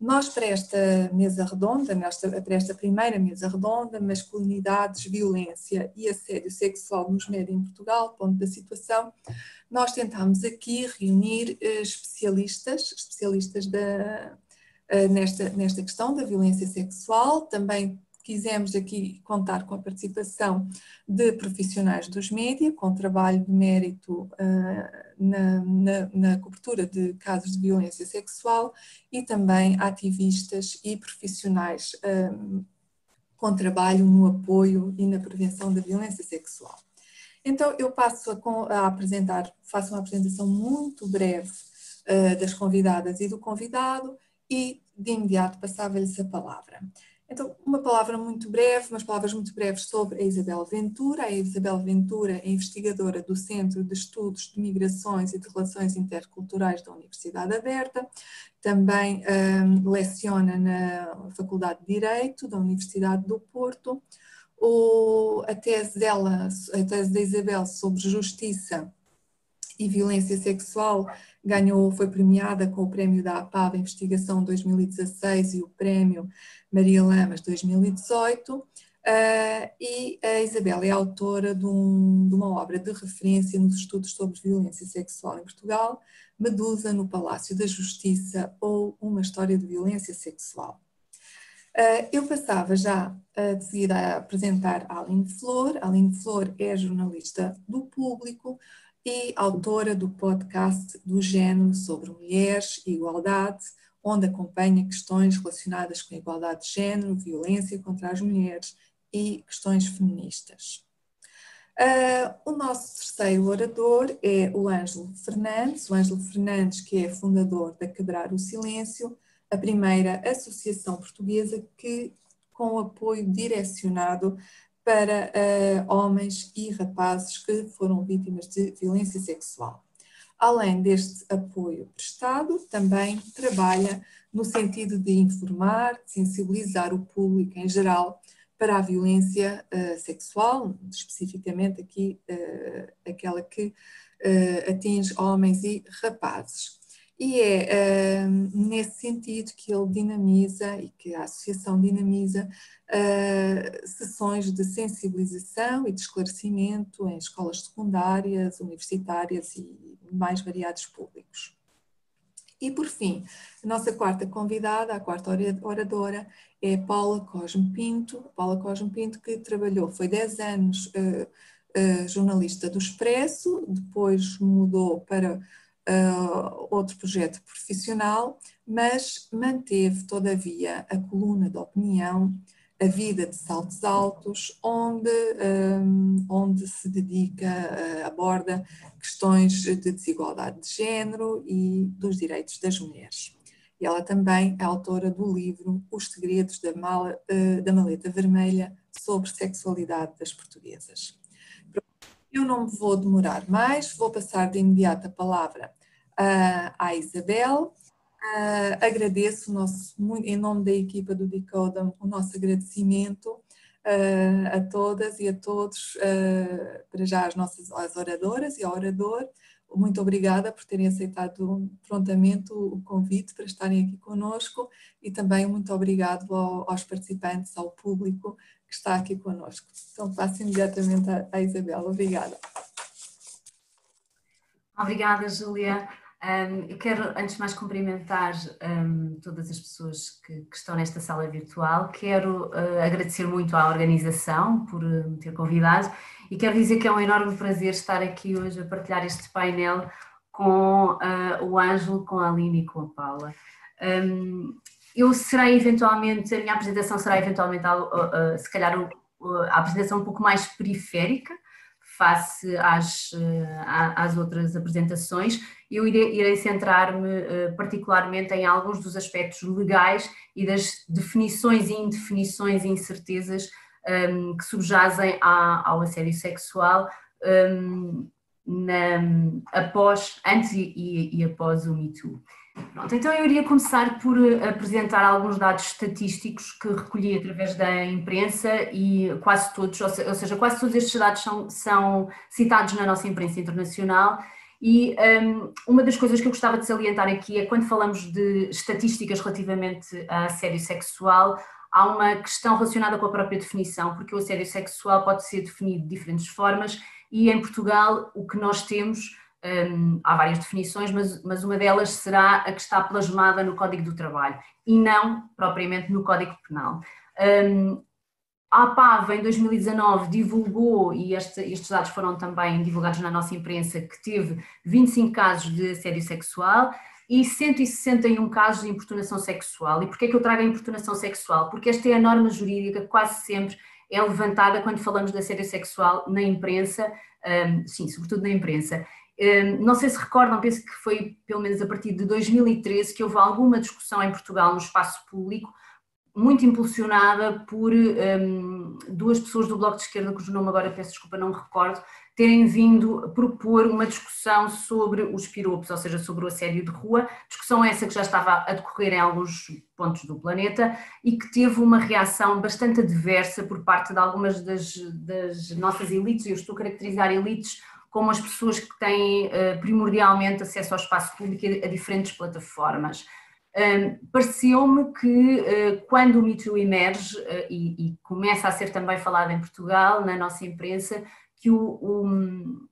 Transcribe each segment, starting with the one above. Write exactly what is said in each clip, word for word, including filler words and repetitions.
Nós, para esta mesa redonda, nesta, para esta primeira mesa redonda, masculinidades, violência e assédio sexual nos média em Portugal, ponto da situação, nós tentámos aqui reunir especialistas, especialistas da, nesta, nesta questão da violência sexual, também quisemos aqui contar com a participação de profissionais dos média, com trabalho de mérito uh, na, na, na cobertura de casos de violência sexual e também ativistas e profissionais um, com trabalho no apoio e na prevenção da violência sexual. Então eu passo a, a apresentar, faço uma apresentação muito breve uh, das convidadas e do convidado e de imediato passava-lhes a palavra. Então, uma palavra muito breve, umas palavras muito breves sobre a Isabel Ventura. A Isabel Ventura é investigadora do Centro de Estudos de Migrações e de Relações Interculturais da Universidade Aberta, também um, leciona na Faculdade de Direito da Universidade do Porto. O, a tese dela, a tese da Isabel sobre justiça e violência sexual ganhou, foi premiada com o prémio da A P A V Investigação dois mil e dezasseis e o prémio Maria Lamas dois mil e dezoito, uh, e a Isabel é autora de, um, de uma obra de referência nos estudos sobre violência sexual em Portugal, Medusa no Palácio da Justiça ou Uma História de Violência Sexual. Uh, eu passava já uh, de seguida a apresentar a Aline Flor. A Aline Flor é jornalista do Público e autora do podcast do género sobre mulheres e igualdade, onde acompanha questões relacionadas com a igualdade de género, violência contra as mulheres e questões feministas. Uh, o nosso terceiro orador é o Ângelo Fernandes, o Ângelo Fernandes que é fundador da Quebrar o Silêncio, a primeira associação portuguesa que, com apoio direcionado para uh, homens e rapazes que foram vítimas de violência sexual. Além deste apoio prestado, também trabalha no sentido de informar, de sensibilizar o público em geral para a violência uh, sexual, especificamente aqui uh, aquela que uh, atinge homens e rapazes. E é uh, nesse sentido que ele dinamiza e que a associação dinamiza uh, sessões de sensibilização e de esclarecimento em escolas secundárias, universitárias e mais variados públicos. E por fim, a nossa quarta convidada, a quarta oradora, é Paula Cosme Pinto. Paula Cosme Pinto que trabalhou, foi dez anos uh, uh, jornalista do Expresso, depois mudou para Uh, outro projeto profissional, mas manteve, todavia, a coluna de opinião, A Vida de Saltos Altos, onde, um, onde se dedica, uh, aborda questões de desigualdade de género e dos direitos das mulheres. E ela também é autora do livro Os Segredos da, Mal, uh, da Maleta Vermelha sobre sexualidade das portuguesas. Eu não me vou demorar mais, vou passar de imediato a palavra uh, à Isabel. Uh, agradeço, o nosso, em nome da equipa do DECODAM, o nosso agradecimento uh, a todas e a todos, uh, para já as nossas as oradoras e ao orador. Muito obrigada por terem aceitado prontamente o convite para estarem aqui conosco e também muito obrigado ao, aos participantes, ao público que está aqui conosco. Então passo imediatamente à Isabel. Obrigada. Obrigada, Júlia. Um, eu quero, antes de mais, cumprimentar um, todas as pessoas que, que estão nesta sala virtual. Quero uh, agradecer muito à organização por uh, me ter convidado e quero dizer que é um enorme prazer estar aqui hoje a partilhar este painel com uh, o Ângelo, com a Aline e com a Paula. Um, Eu serei eventualmente, a minha apresentação será eventualmente, se calhar, a apresentação um pouco mais periférica face às, às outras apresentações. Eu irei, irei centrar-me particularmente em alguns dos aspectos legais e das definições e indefinições e incertezas um, que subjazem à, ao assédio sexual um, na, após, antes e, e após o Me Too. Pronto, então eu iria começar por apresentar alguns dados estatísticos que recolhi através da imprensa e quase todos, ou seja, quase todos estes dados são, são citados na nossa imprensa internacional E um, uma das coisas que eu gostava de salientar aqui é, quando falamos de estatísticas relativamente a assédio sexual, há uma questão relacionada com a própria definição, porque o assédio sexual pode ser definido de diferentes formas e em Portugal o que nós temos, um, há várias definições, mas, mas uma delas será a que está plasmada no Código do Trabalho e não propriamente no Código Penal. Um, A APAV em dois mil e dezanove divulgou, e este, estes dados foram também divulgados na nossa imprensa, que teve vinte e cinco casos de assédio sexual e cento e sessenta e um casos de importunação sexual. E porquê é que eu trago a importunação sexual? Porque esta é a norma jurídica que quase sempre é levantada quando falamos de assédio sexual na imprensa, um, sim, sobretudo na imprensa. Um, não sei se recordam, penso que foi pelo menos a partir de dois mil e treze que houve alguma discussão em Portugal no espaço público, muito impulsionada por um, duas pessoas do Bloco de Esquerda, cujo nome agora, peço desculpa, não me recordo, terem vindo propor uma discussão sobre os piropos, ou seja, sobre o assédio de rua, discussão essa que já estava a decorrer em alguns pontos do planeta e que teve uma reação bastante adversa por parte de algumas das, das nossas elites. Eu estou a caracterizar elites como as pessoas que têm uh, primordialmente acesso ao espaço público e a diferentes plataformas. Um, pareceu-me que uh, quando o Me Too emerge uh, e, e começa a ser também falado em Portugal, na nossa imprensa, que o, o,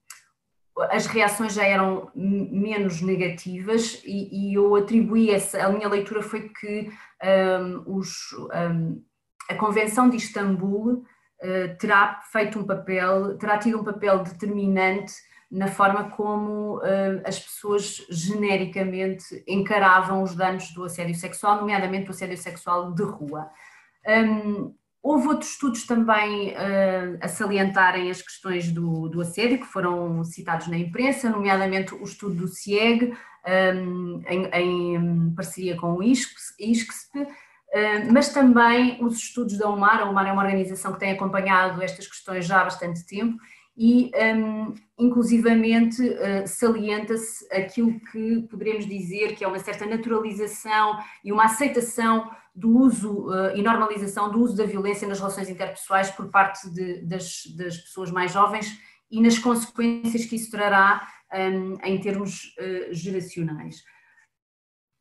as reações já eram menos negativas e, e eu atribuí essa, a minha leitura foi que um, os, um, a Convenção de Istambul uh, terá feito um papel, terá tido um papel determinante na forma como uh, as pessoas genericamente encaravam os danos do assédio sexual, nomeadamente do assédio sexual de rua. Um, houve outros estudos também uh, a salientarem as questões do, do assédio, que foram citados na imprensa, nomeadamente o estudo do C I E G, um, em, em parceria com o I S C S P, Uh, mas também os estudos da UMAR. A UMAR é uma organização que tem acompanhado estas questões já há bastante tempo e um, inclusivamente uh, salienta-se aquilo que poderemos dizer que é uma certa naturalização e uma aceitação do uso uh, e normalização do uso da violência nas relações interpessoais por parte de, das, das pessoas mais jovens e nas consequências que isso trará um, em termos uh, geracionais.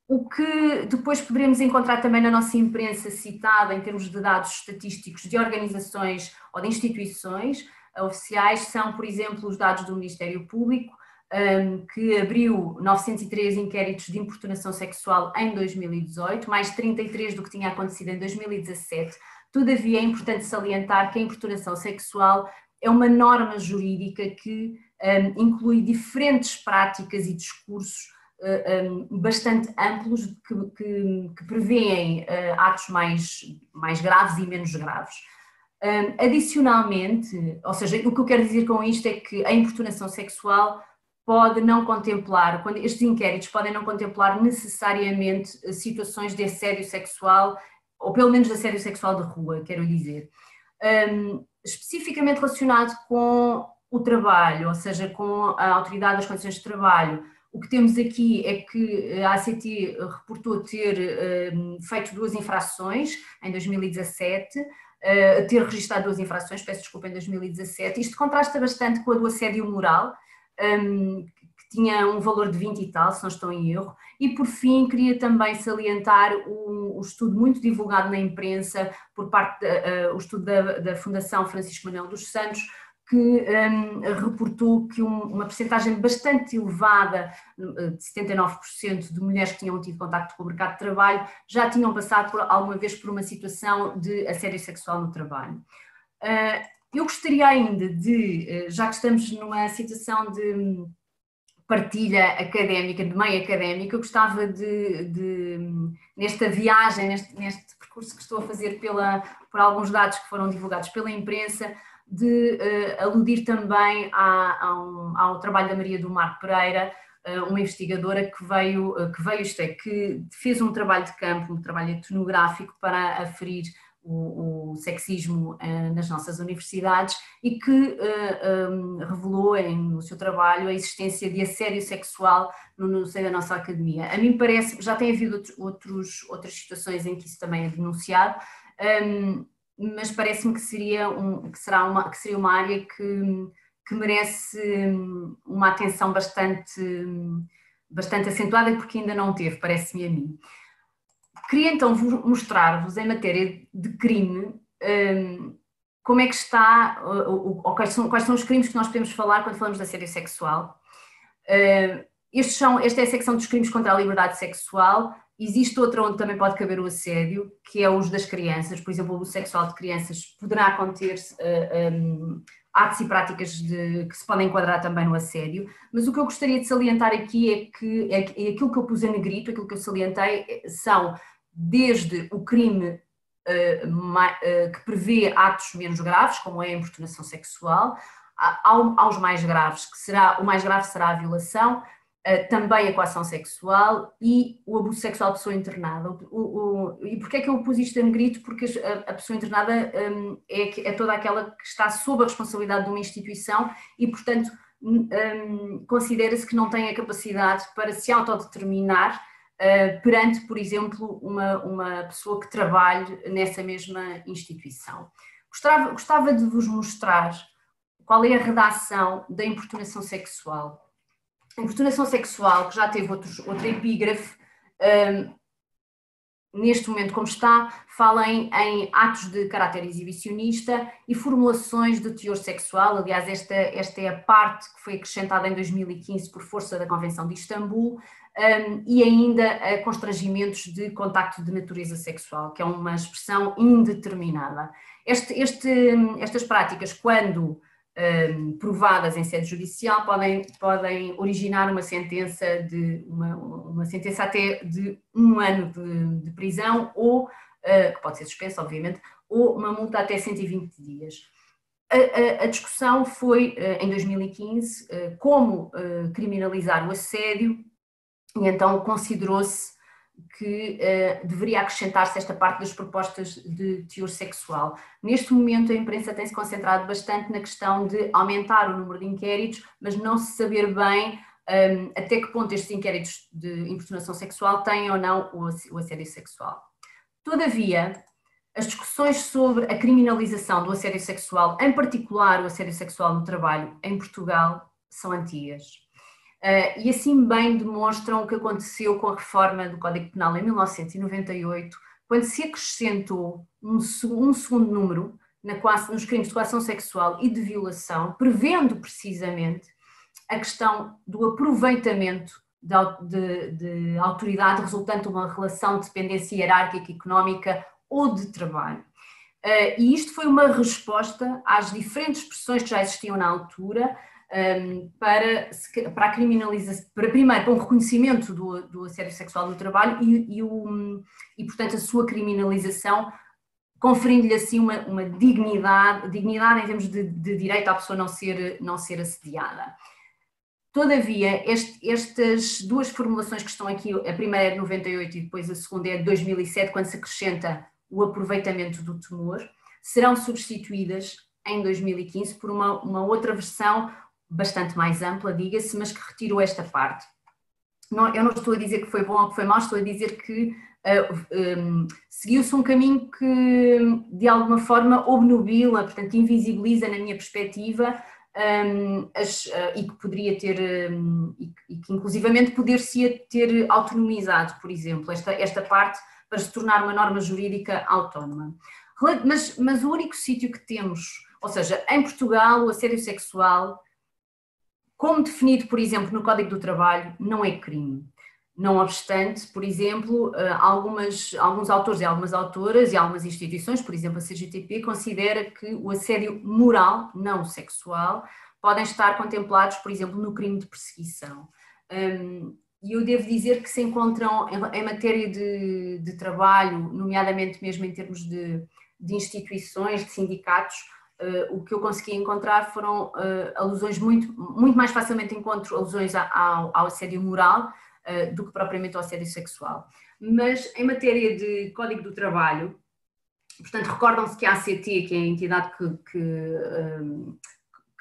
O que depois poderemos encontrar também na nossa imprensa citada em termos de dados estatísticos de organizações ou de instituições oficiais são, por exemplo, os dados do Ministério Público, que abriu novecentos e três inquéritos de importunação sexual em dois mil e dezoito, mais trinta e três do que tinha acontecido em dois mil e dezassete. Todavia é importante salientar que a importunação sexual é uma norma jurídica que inclui diferentes práticas e discursos bastante amplos que, que, que prevêem atos mais, mais graves e menos graves. Adicionalmente, ou seja, o que eu quero dizer com isto é que a importunação sexual pode não contemplar, quando estes inquéritos podem não contemplar necessariamente situações de assédio sexual, ou pelo menos de assédio sexual de rua, quero dizer, um, especificamente relacionado com o trabalho, ou seja, com a Autoridade das Condições de Trabalho. O que temos aqui é que a ACT reportou ter um, feito duas infrações em dois mil e dezassete, uh, ter registrado duas infrações, peço desculpa, em dois mil e dezassete. Isto contrasta bastante com a do assédio moral, um, que tinha um valor de vinte e tal, se não estou em erro. E por fim, queria também salientar o, o estudo muito divulgado na imprensa por parte, de, uh, o estudo da, da Fundação Francisco Manuel dos Santos, que um, reportou que um, uma percentagem bastante elevada, de setenta e nove por cento de mulheres que tinham tido contacto com o mercado de trabalho, já tinham passado por, alguma vez por uma situação de assédio sexual no trabalho. Uh, eu gostaria ainda de, uh, já que estamos numa situação de partilha académica, de meio académico, eu gostava de, de nesta viagem, neste, neste percurso que estou a fazer pela, por alguns dados que foram divulgados pela imprensa, de uh, aludir também à, à um, ao trabalho da Maria do Mar Pereira, uh, uma investigadora que veio, uh, que veio, isto é, que fez um trabalho de campo, um trabalho etnográfico para aferir o, o sexismo uh, nas nossas universidades e que uh, um, revelou em, no seu trabalho a existência de assédio sexual no, no seio da nossa academia. A mim parece, já tem havido outro, outros, outras situações em que isso também é denunciado, um, mas parece-me que seria, um, que, será uma, que seria uma área que, que merece uma atenção bastante, bastante acentuada, porque ainda não teve, parece-me a mim. Queria então mostrar-vos, em matéria de crime, como é que está, ou, ou quais são, quais são os crimes que nós podemos falar quando falamos de assédio sexual. Estes são, esta é a secção dos crimes contra a liberdade sexual. Existe outra onde também pode caber o assédio, que é o uso das crianças. Por exemplo, o abuso sexual de crianças poderá conter uh, um, atos e práticas de, que se podem enquadrar também no assédio, mas o que eu gostaria de salientar aqui é que é, é aquilo que eu pus em negrito, aquilo que eu salientei, são desde o crime uh, ma, uh, que prevê atos menos graves, como é a importunação sexual, ao, aos mais graves, que será, o mais grave será a violação, Uh, também a coação sexual e o abuso sexual de pessoa internada. O, o, e porquê é que eu pus isto em negrito? Porque a, a pessoa internada um, é, é toda aquela que está sob a responsabilidade de uma instituição e, portanto, um, considera-se que não tem a capacidade para se autodeterminar uh, perante, por exemplo, uma, uma pessoa que trabalhe nessa mesma instituição. Gostava, gostava de vos mostrar qual é a redação da importunação sexual. A importunação sexual, que já teve outros, outro epígrafe, um, neste momento como está, fala em, em atos de caráter exibicionista e formulações de teor sexual. Aliás, esta, esta é a parte que foi acrescentada em dois mil e quinze por força da Convenção de Istambul, um, e ainda a constrangimentos de contacto de natureza sexual, que é uma expressão indeterminada. Este, este, estas práticas, quando Um, provadas em sede judicial, podem, podem originar uma sentença, de, uma, uma sentença até de um ano de, de prisão, ou, uh, que pode ser suspensa, obviamente, ou uma multa até cento e vinte dias. A, a, a discussão foi, uh, em dois mil e quinze, uh, como uh, criminalizar o assédio, e então considerou-se que uh, deveria acrescentar-se esta parte das propostas de teor sexual. Neste momento a imprensa tem-se concentrado bastante na questão de aumentar o número de inquéritos, mas não se saber bem um, até que ponto estes inquéritos de importunação sexual têm ou não o, o assédio sexual. Todavia, as discussões sobre a criminalização do assédio sexual, em particular o assédio sexual no trabalho, em Portugal, são antigas. Uh, e assim bem demonstram o que aconteceu com a reforma do Código Penal em mil novecentos e noventa e oito, quando se acrescentou um, um segundo número na, nos crimes de coação sexual e de violação, prevendo precisamente a questão do aproveitamento de, de, de autoridade resultante de uma relação de dependência hierárquica, económica ou de trabalho. Uh, e isto foi uma resposta às diferentes pressões que já existiam na altura, Um, para, para a criminalização, para primeiro para um reconhecimento do, do assédio sexual no trabalho e, e, o, e portanto a sua criminalização, conferindo-lhe assim uma, uma dignidade, dignidade em termos de, de direito à pessoa não ser, não ser assediada. Todavia, este, estas duas formulações que estão aqui, a primeira é de noventa e oito e depois a segunda é de dois mil e sete, quando se acrescenta o aproveitamento do temor, serão substituídas em dois mil e quinze por uma, uma outra versão bastante mais ampla, diga-se, mas que retirou esta parte. Não, eu não estou a dizer que foi bom ou que foi mau, estou a dizer que uh, um, seguiu-se um caminho que, de alguma forma, obnubila, portanto, invisibiliza, na minha perspectiva, um, as, uh, e que poderia ter, um, e, que, e que inclusivamente poder-se ter autonomizado, por exemplo, esta, esta parte para se tornar uma norma jurídica autónoma. Mas, mas o único sítio que temos, ou seja, em Portugal, o assédio sexual, como definido, por exemplo, no Código do Trabalho, não é crime. Não obstante, por exemplo, algumas, alguns autores e algumas autoras e algumas instituições, por exemplo a C G T P, considera que o assédio moral, não sexual, podem estar contemplados, por exemplo, no crime de perseguição. Um, E eu devo dizer que se encontram, em matéria de, de trabalho, nomeadamente mesmo em termos de, de instituições, de sindicatos, uh, o que eu consegui encontrar foram uh, alusões muito, muito mais facilmente encontro alusões ao, ao assédio moral uh, do que propriamente ao assédio sexual. Mas em matéria de Código do Trabalho, portanto, recordam-se que a A C T, que é a entidade que, que, um,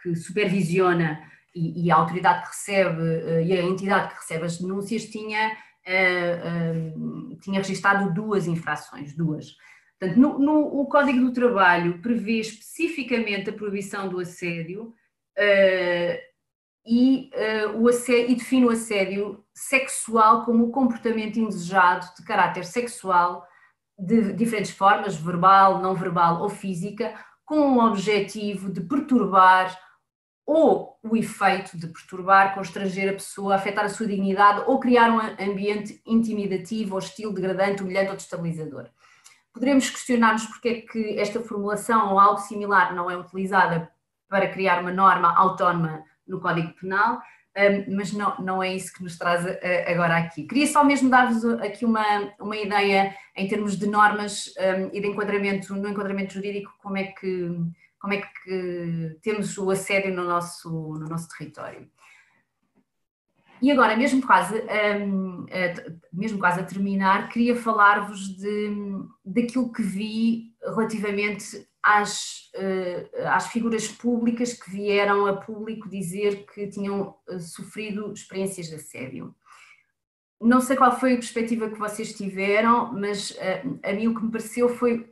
que supervisiona e a autoridade que recebe, e a entidade que recebe as denúncias tinha, tinha registado duas infrações, duas. Portanto, no, no, o Código do Trabalho prevê especificamente a proibição do assédio uh, e, uh, o assédio, e define o assédio sexual como o comportamento indesejado de caráter sexual de diferentes formas, verbal, não verbal ou física, com o objetivo de perturbar ou o efeito de perturbar, constranger a pessoa, afetar a sua dignidade ou criar um ambiente intimidativo, hostil, degradante, humilhante ou destabilizador. Poderemos questionar-nos porque é que esta formulação ou algo similar não é utilizada para criar uma norma autónoma no Código Penal, mas não, não é isso que nos traz agora aqui. Queria só mesmo dar-vos aqui uma, uma ideia em termos de normas e de enquadramento, no enquadramento jurídico, como é que, como é que temos o assédio no nosso, no nosso território. E agora, mesmo quase, um, mesmo quase a terminar, queria falar-vos daquilo que vi relativamente às, uh, às figuras públicas que vieram a público dizer que tinham uh, sofrido experiências de assédio. Não sei qual foi a perspectiva que vocês tiveram, mas uh, a mim o que me pareceu foi,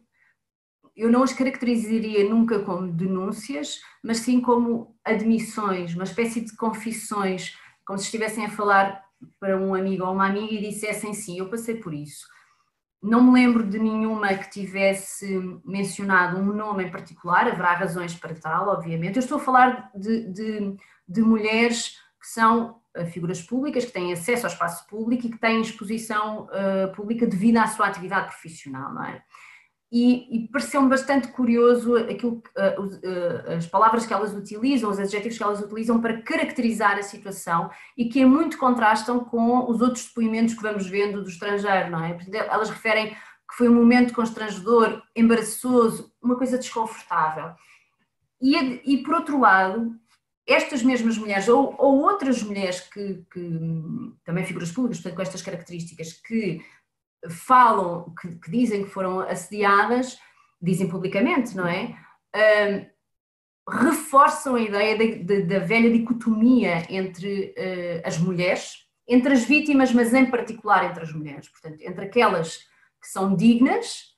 eu não as caracterizaria nunca como denúncias, mas sim como admissões, uma espécie de confissões, como se estivessem a falar para um amigo ou uma amiga e dissessem sim, eu passei por isso. Não me lembro de nenhuma que tivesse mencionado um nome em particular, haverá razões para tal, obviamente. Eu estou a falar de, de, de mulheres que são figuras públicas, que têm acesso ao espaço público e que têm exposição uh, pública devido à sua atividade profissional, não é? E, e pareceu-me bastante curioso aquilo que, uh, uh, as palavras que elas utilizam, os adjetivos que elas utilizam para caracterizar a situação e que é muito contrastam com os outros depoimentos que vamos vendo do estrangeiro, não é? Elas referem que foi um momento constrangedor, embaraçoso, uma coisa desconfortável. E, e por outro lado, estas mesmas mulheres ou, ou outras mulheres que, que também figuras públicas, portanto com estas características que falam, que, que dizem que foram assediadas, dizem publicamente, não é? Uh, reforçam a ideia de, de, da velha dicotomia entre uh, as mulheres, entre as vítimas, mas em particular entre as mulheres, portanto, entre aquelas que são dignas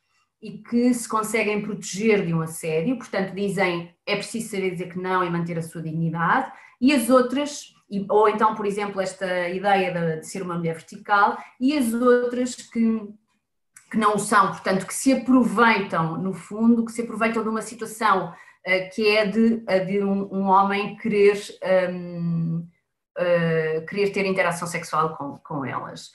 e que se conseguem proteger de um assédio, portanto, dizem é preciso saber dizer que não e manter a sua dignidade, e as outras... ou então, por exemplo, esta ideia de ser uma mulher vertical, e as outras que, que não o são, portanto, que se aproveitam, no fundo, que se aproveitam de uma situação uh, que é de, de um, um homem querer, um, uh, querer ter interação sexual com, com elas.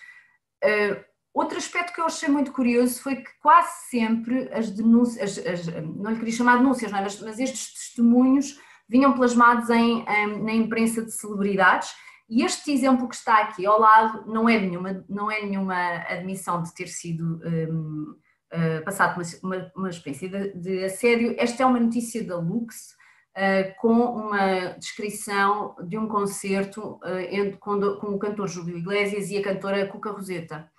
Uh, outro aspecto que eu achei muito curioso foi que quase sempre as denúncias, as, as, não lhe queria chamar denúncias, não é? mas, mas estes testemunhos vinham plasmados em, em, na imprensa de celebridades, e este exemplo que está aqui ao lado não é nenhuma, não é nenhuma admissão de ter sido um, uh, passado uma, uma espécie de, de assédio. Esta é uma notícia da Lux, uh, com uma descrição de um concerto uh, entre, com, do, com o cantor Júlio Iglesias e a cantora Cuca Roseta.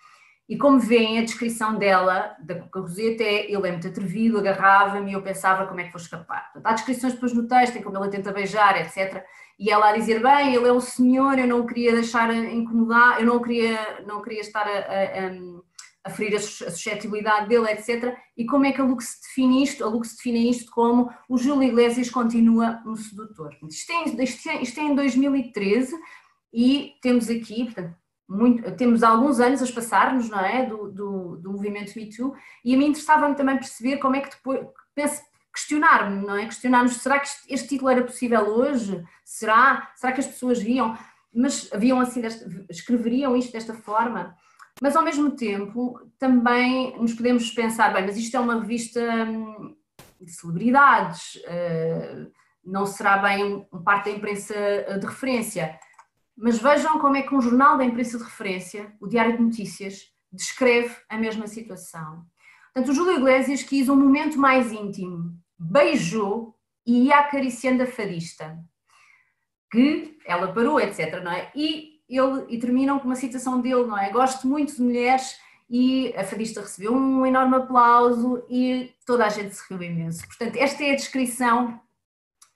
E como veem, a descrição dela, da Cuca Roseta, é ele é muito atrevido, agarrava-me e eu pensava como é que vou escapar. Portanto, há descrições depois no texto, em como ele tenta beijar, etcétera. E ela a dizer, bem, ele é um senhor, eu não o queria deixar incomodar, eu não queria, não queria estar a, a, a, a ferir a suscetibilidade dele, etcétera. E como é que a Lux define isto? A Lux define isto como o Júlio Iglesias continua um sedutor. Isto é, isto é, isto é em dois mil e treze e temos aqui, portanto, Muito, temos alguns anos a passar-nos, não é, do, do, do movimento Me Too, e a mim interessava-me também perceber como é que depois, questionar-me, não é, questionar-nos, será que este, este título era possível hoje? Será? Será que as pessoas viam, mas viam assim, desta, escreveriam isto desta forma? Mas ao mesmo tempo também nos podemos pensar, bem, mas isto é uma revista de celebridades, não será bem parte da imprensa de referência? Mas vejam como é que um jornal da imprensa de referência, o Diário de Notícias, descreve a mesma situação. Portanto, o Júlio Iglesias quis um momento mais íntimo, beijou e ia acariciando a fadista, que ela parou, etcétera, não é? E, ele, e terminam com uma citação dele, não é? Gosto muito de mulheres e a fadista recebeu um enorme aplauso e toda a gente se riu imenso. Portanto, esta é a descrição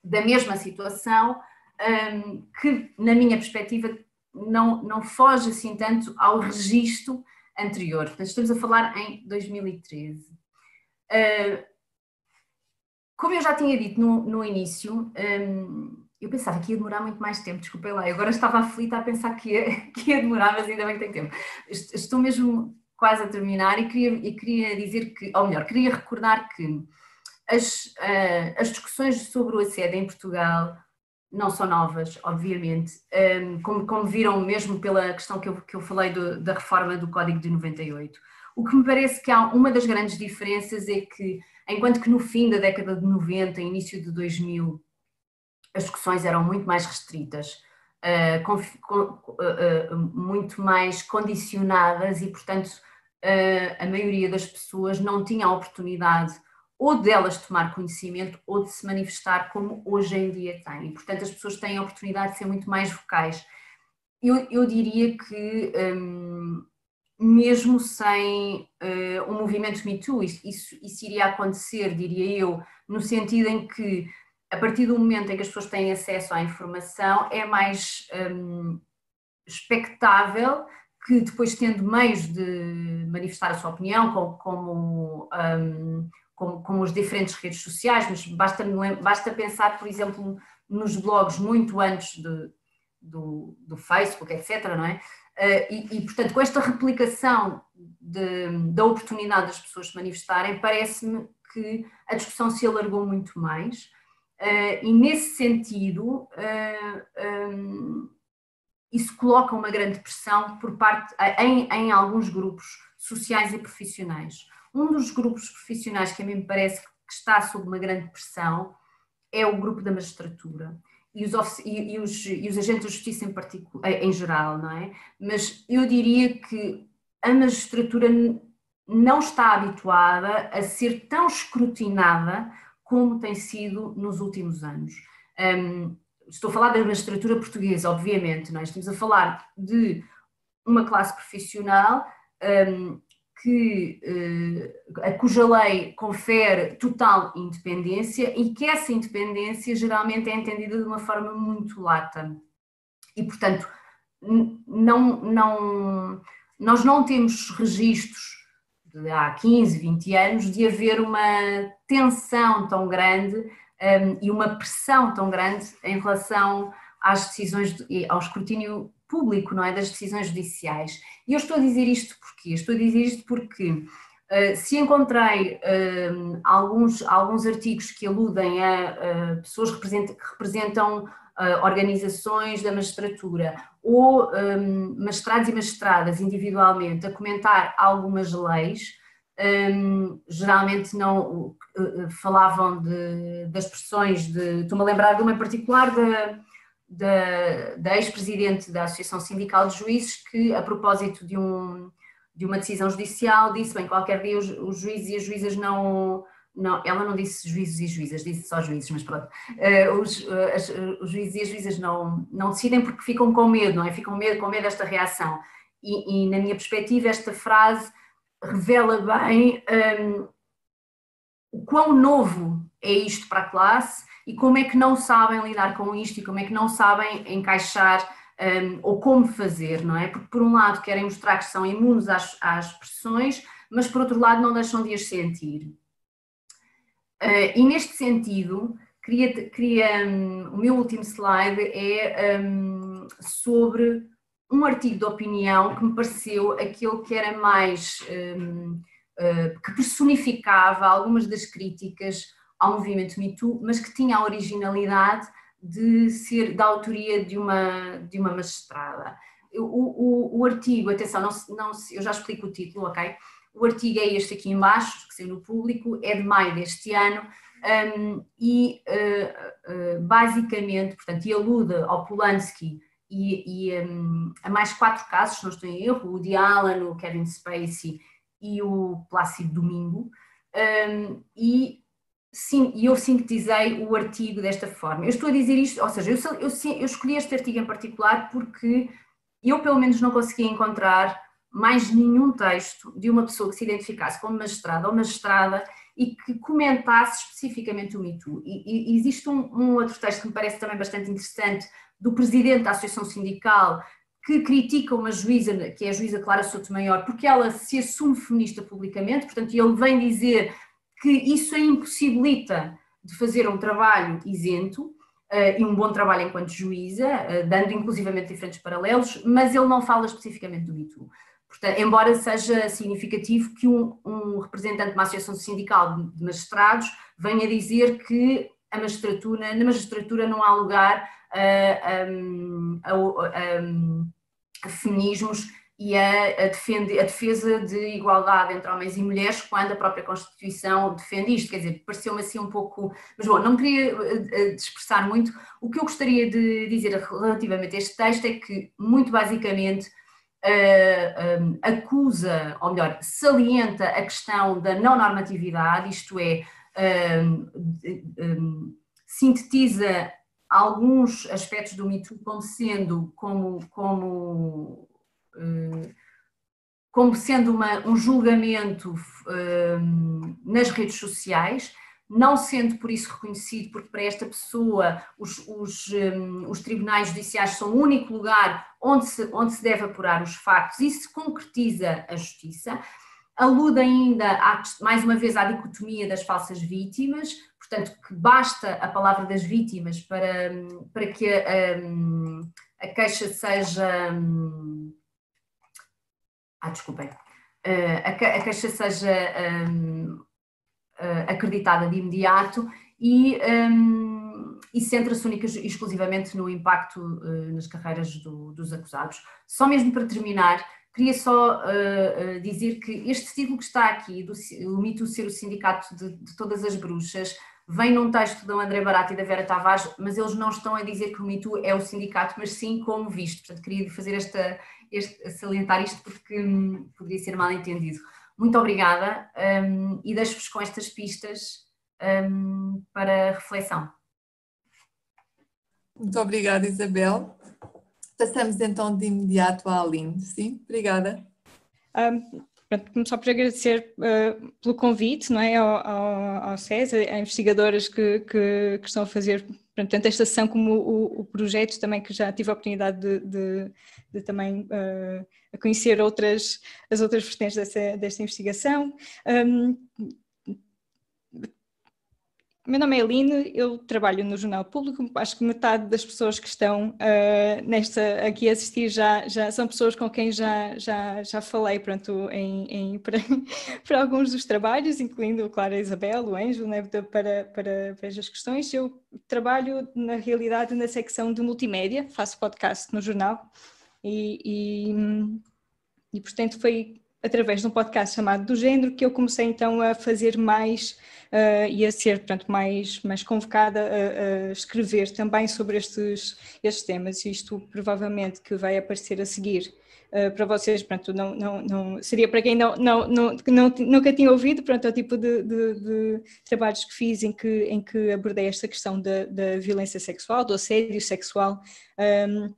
da mesma situação, Um, que, na minha perspectiva, não, não foge assim tanto ao registro anterior. Portanto, estamos a falar em dois mil e treze. Uh, como eu já tinha dito no, no início, um, Eu pensava que ia demorar muito mais tempo, desculpem lá, eu agora estava aflita a pensar que ia, que ia demorar, mas ainda bem que tem tempo. Estou mesmo quase a terminar e queria, e queria dizer que, ou melhor, queria recordar que as, uh, as discussões sobre o assédio em Portugal não são novas, obviamente, um, como, como viram mesmo pela questão que eu, que eu falei do, da reforma do Código de noventa e oito. O que me parece que há uma das grandes diferenças é que, enquanto que no fim da década de noventa, início de dois mil, as discussões eram muito mais restritas, uh, com, com, uh, uh, muito mais condicionadas e, portanto, uh, a maioria das pessoas não tinha a oportunidade ou delas tomar conhecimento ou de se manifestar como hoje em dia tem. E, portanto, as pessoas têm a oportunidade de ser muito mais vocais. Eu, eu diria que, um, mesmo sem uh, um movimento Me Too, isso, isso iria acontecer, diria eu, no sentido em que, a partir do momento em que as pessoas têm acesso à informação, é mais um, expectável que, depois tendo meios de manifestar a sua opinião, como... como um, Como, como as diferentes redes sociais, mas basta, basta pensar, por exemplo, nos blogs muito antes de, do, do Facebook, etcétera, não é? E, e, portanto, com esta replicação de, da oportunidade das pessoas se manifestarem, parece-me que a discussão se alargou muito mais e, nesse sentido, isso coloca uma grande pressão por parte, em, em alguns grupos sociais e profissionais. Um dos grupos profissionais que a mim me parece que está sob uma grande pressão é o grupo da magistratura e os, e, e os, e os agentes da justiça em, em geral, não é? Mas eu diria que a magistratura não está habituada a ser tão escrutinada como tem sido nos últimos anos. Um, estou a falar da magistratura portuguesa, obviamente, não é? Estamos a falar de uma classe profissional... Um, Que, eh, a cuja lei confere total independência e que essa independência geralmente é entendida de uma forma muito lata. E, portanto, não, não, nós não temos registros de há quinze, vinte anos de haver uma tensão tão grande um, e uma pressão tão grande em relação às decisões, de, ao escrutínio público, não é, das decisões judiciais. E eu estou a dizer isto porque, estou a dizer isto porque uh, se encontrei uh, alguns, alguns artigos que aludem a uh, pessoas que representam, que representam uh, organizações da magistratura ou um, magistrados e magistradas individualmente a comentar algumas leis, um, geralmente não uh, falavam de, das pressões de, estou-me a lembrar de uma em particular da da, da ex-presidente da Associação Sindical de Juízes, que a propósito de, um, de uma decisão judicial disse, bem, qualquer dia os, os juízes e as juízas não, não... Ela não disse juízes e juízas, disse só juízes, mas pronto. Uh, os, uh, as, uh, os juízes e as juízas não, não decidem porque ficam com medo, não é? Ficam medo, com medo desta reação. E, e na minha perspectiva, esta frase revela bem um, o quão novo é isto para a classe e como é que não sabem lidar com isto e como é que não sabem encaixar um, ou como fazer, não é? Porque por um lado querem mostrar que são imunes às, às pressões, mas por outro lado não deixam de as sentir. Uh, e neste sentido, queria, queria, um, o meu último slide é um, sobre um artigo de opinião que me pareceu aquele que era mais... Um, Uh, que personificava algumas das críticas ao movimento Me Too, mas que tinha a originalidade de ser da autoria de uma, de uma magistrada. O, o, o artigo, atenção, não, não, eu já explico o título, ok? O artigo é este aqui em baixo, que saiu no Público, é de maio deste ano, um, e uh, uh, basicamente, portanto, alude ao Polanski e, e um, a mais quatro casos, se não estou em erro, o Woody Allen, o Kevin Spacey e o Plácido Domingo, um, e sim, eu sintetizei o artigo desta forma. Eu estou a dizer isto, ou seja, eu, eu, eu escolhi este artigo em particular porque eu pelo menos não conseguia encontrar mais nenhum texto de uma pessoa que se identificasse como magistrada ou magistrada e que comentasse especificamente o Me Too. E, e existe um, um outro texto que me parece também bastante interessante, do presidente da Associação Sindical, que critica uma juíza, que é a juíza Clara de Sousa, porque ela se assume feminista publicamente, portanto ele vem dizer que isso a impossibilita de fazer um trabalho isento, Uh, e um bom trabalho enquanto juíza, uh, dando inclusivamente diferentes paralelos, mas ele não fala especificamente do Me Too. Portanto, embora seja significativo que um, um representante de uma associação sindical de magistrados venha dizer que a magistratura, na magistratura não há lugar uh, um, a, um, a feminismos e a, a, defende, a defesa de igualdade entre homens e mulheres, quando a própria Constituição defende isto. Quer dizer, pareceu-me assim um pouco... Mas bom, não me queria dispersar muito. O que eu gostaria de dizer relativamente a este texto é que, muito basicamente, uh, um, acusa, ou melhor, salienta a questão da não-normatividade, isto é, um, um, sintetiza alguns aspectos do Me Too como sendo, como... como como sendo uma, um julgamento um, nas redes sociais, não sendo por isso reconhecido, porque para esta pessoa os, os, um, os tribunais judiciais são o único lugar onde se, onde se deve apurar os factos e se concretiza a justiça. Alude ainda, à, mais uma vez, à dicotomia das falsas vítimas, portanto que basta a palavra das vítimas para, para que a, a, a queixa seja... Ah, desculpem, a queixa seja um, acreditada de imediato e, um, e centra-se única e exclusivamente no impacto uh, nas carreiras do, dos acusados. Só mesmo para terminar, queria só uh, uh, dizer que este título que está aqui, do, o Me Too ser o sindicato de, de todas as bruxas, vem num texto do André Barata e da Vera Tavares, mas eles não estão a dizer que o Me Too é o sindicato, mas sim como visto. Portanto, queria fazer esta, este, salientar isto porque hum, poderia ser mal entendido. Muito obrigada hum, e deixo-vos com estas pistas hum, para reflexão. Muito obrigada, Isabel. Passamos então de imediato à Aline. Sim, obrigada. Um... Começar por agradecer uh, pelo convite, não é, ao, ao, ao César, a investigadoras que, que, que estão a fazer, portanto, tanto esta sessão como o, o projeto também, que já tive a oportunidade de, de, de também uh, conhecer outras, as outras vertentes dessa, desta investigação. Um, Meu nome é Aline, eu trabalho no Jornal Público, acho que metade das pessoas que estão uh, nesta, aqui a assistir já, já são pessoas com quem já, já, já falei, pronto, em, em, para, para alguns dos trabalhos, incluindo a Clara, a Isabel, o Ângelo, né, para, para, para estas questões. Eu trabalho, na realidade, na secção de multimédia, faço podcast no jornal e, e, e portanto, foi... através de um podcast chamado Do Género, que eu comecei então a fazer mais uh, e a ser, portanto, mais, mais convocada a, a escrever também sobre estes, estes temas. Isto provavelmente que vai aparecer a seguir uh, para vocês, pronto, não, não, não, seria para quem não, não, não, não, nunca tinha ouvido, pronto, é o tipo de, de, de trabalhos que fiz em que, em que abordei esta questão da, da violência sexual, do assédio sexual. Um,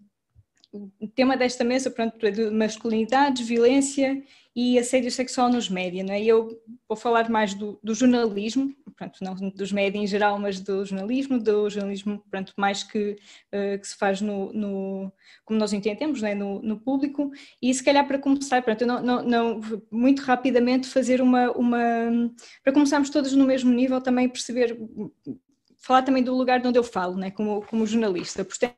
o tema desta mesa, pronto, é de masculinidade, violência e assédio sexual nos média, não é? Eu vou falar mais do, do jornalismo, pronto, não dos média em geral, mas do jornalismo, do jornalismo, pronto, mais que, uh, que se faz no, no, como nós entendemos, não é? No, no público. E se calhar para começar, pronto, não, não, não, muito rapidamente fazer uma, uma... para começarmos todos no mesmo nível também perceber... falar também do lugar de onde eu falo, né, como, como jornalista. Portanto,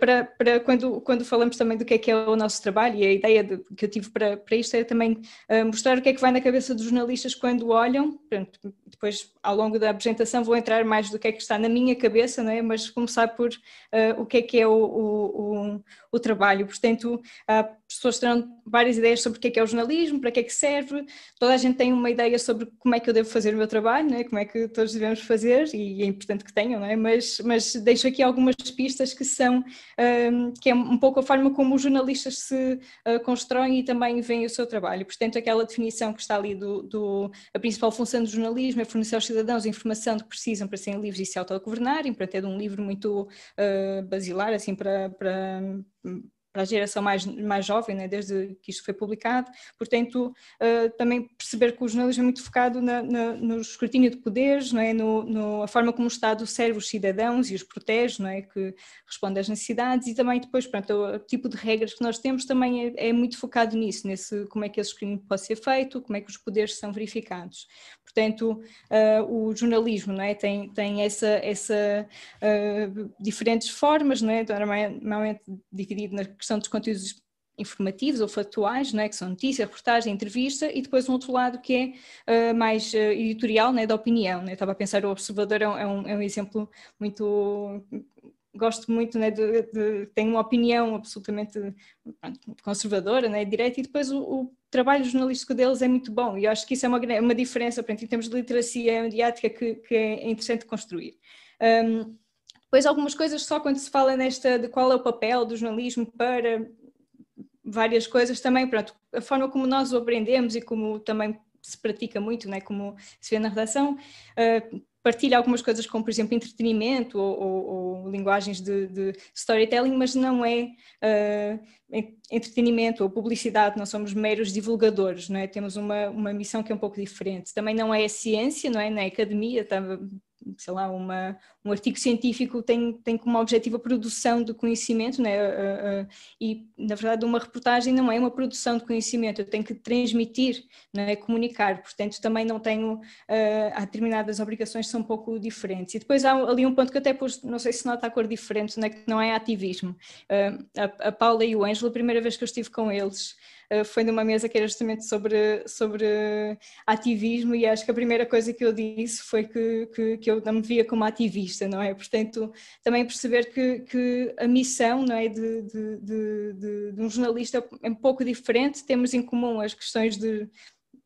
para, para quando, quando falamos também do que é que é o nosso trabalho, e a ideia de, que eu tive para, para isto era também mostrar o que é que vai na cabeça dos jornalistas quando olham. Pronto, depois, ao longo da apresentação, vou entrar mais do que é que está na minha cabeça, não é? Mas começar por uh, o que é que é o, o, o, o trabalho. Portanto, há pessoas que terão várias ideias sobre o que é que é o jornalismo, para que é que serve. Toda a gente tem uma ideia sobre como é que eu devo fazer o meu trabalho, não é? Como é que todos devemos fazer, e é importante que tenham, não é? Mas, mas deixo aqui algumas pistas que são, um, que é um pouco a forma como os jornalistas se uh, constroem e também veem o seu trabalho. Portanto, aquela definição que está ali do, do a principal função do jornalismo é fornecer aos cidadãos a informação que precisam para serem livres e se autogovernarem, para ter um livro muito uh, basilar, assim, para... para para a geração mais, mais jovem, né, desde que isto foi publicado. Portanto, uh, também perceber que o jornalismo é muito focado na, na, no escrutínio de poderes, não é? no, no, a forma como o Estado serve os cidadãos e os protege, não é? Que responde às necessidades, e também depois, pronto, o tipo de regras que nós temos também é, é muito focado nisso, nesse como é que esse escrutínio pode ser feito, como é que os poderes são verificados. Portanto, uh, o jornalismo, não é? tem, tem essa, essa uh, diferentes formas, não é? Normalmente dividido na questão dos conteúdos informativos ou factuais, não é? Que são notícia, reportagem, entrevista, e depois um outro lado que é uh, mais uh, editorial, não é? Da opinião, não é? Eu estava a pensar, o Observador é um, é um exemplo muito... Gosto muito, né, de, de, tenho uma opinião absolutamente, pronto, conservadora, né, direita, e depois o, o trabalho jornalístico deles é muito bom, e eu acho que isso é uma, uma diferença, pronto, em termos de literacia mediática que, que é interessante construir. Um, depois algumas coisas só quando se fala nesta de qual é o papel do jornalismo para várias coisas também, pronto, a forma como nós o aprendemos e como também se pratica muito, né, como se vê na redação, uh, partilha algumas coisas como, por exemplo, entretenimento ou, ou, ou linguagens de, de storytelling, mas não é uh, entretenimento ou publicidade, não somos meros divulgadores, não é? Temos uma, uma missão que é um pouco diferente. Também não é ciência, não é? Na academia, tá, sei lá, uma, um artigo científico tem, tem como objetivo a produção de conhecimento, não é? Uh, uh, e, na verdade, uma reportagem não é uma produção de conhecimento, eu tenho que transmitir, não é? Comunicar, portanto, também não tenho, uh, há determinadas obrigações um pouco diferentes. E depois há ali um ponto que até pus, não sei se nota a cor diferente, né, que não é ativismo. Uh, a, a Paula e o Ângelo, a primeira vez que eu estive com eles, uh, foi numa mesa que era justamente sobre, sobre ativismo, e acho que a primeira coisa que eu disse foi que, que, que eu não me via como ativista, não é? Portanto, também perceber que, que a missão, não é, de, de, de, de, de um jornalista é um pouco diferente, temos em comum as questões de,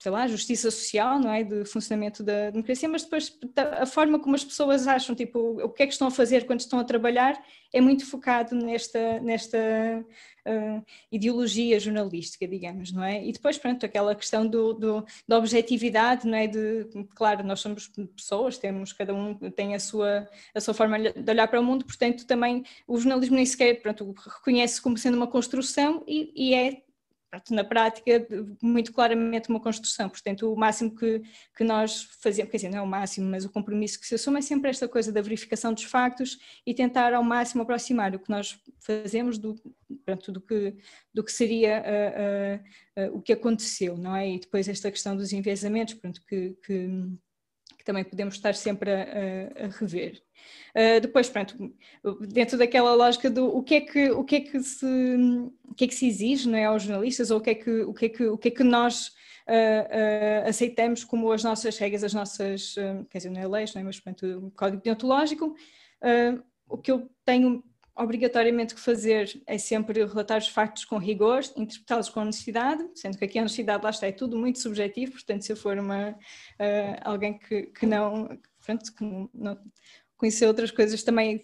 sei lá, justiça social, não é, de funcionamento da democracia, mas depois a forma como as pessoas acham, tipo, o que é que estão a fazer quando estão a trabalhar, é muito focado nesta, nesta uh, ideologia jornalística, digamos, não é? E depois, pronto, aquela questão do, do, da objetividade, não é? De, claro, nós somos pessoas, temos, cada um tem a sua, a sua forma de olhar para o mundo, portanto, também o jornalismo nem sequer, pronto, reconhece como sendo uma construção e, e é, na prática, muito claramente uma construção. Portanto, o máximo que, que nós fazemos, quer dizer, não é o máximo, mas o compromisso que se assume é sempre esta coisa da verificação dos factos e tentar ao máximo aproximar o que nós fazemos do, pronto, do, que, do que seria uh, uh, uh, o que aconteceu, não é? E depois esta questão dos enviesamentos, pronto, que, que, que também podemos estar sempre a, a, a rever. Uh, depois, pronto, dentro daquela lógica do o que é que, o que, é que, se, o que, é que se exige, não é, aos jornalistas, ou o que é que, o que, é que, o que, é que nós uh, uh, aceitamos como as nossas regras, as nossas, uh, quer dizer, não é leis, não é, mas pronto, o código deontológico, uh, o que eu tenho obrigatoriamente que fazer é sempre relatar os factos com rigor, interpretá-los com honestidade, sendo que aqui a honestidade, lá está, é tudo muito subjetivo, portanto, se eu for uma, uh, alguém que, que não, pronto, que não conhecer outras coisas, também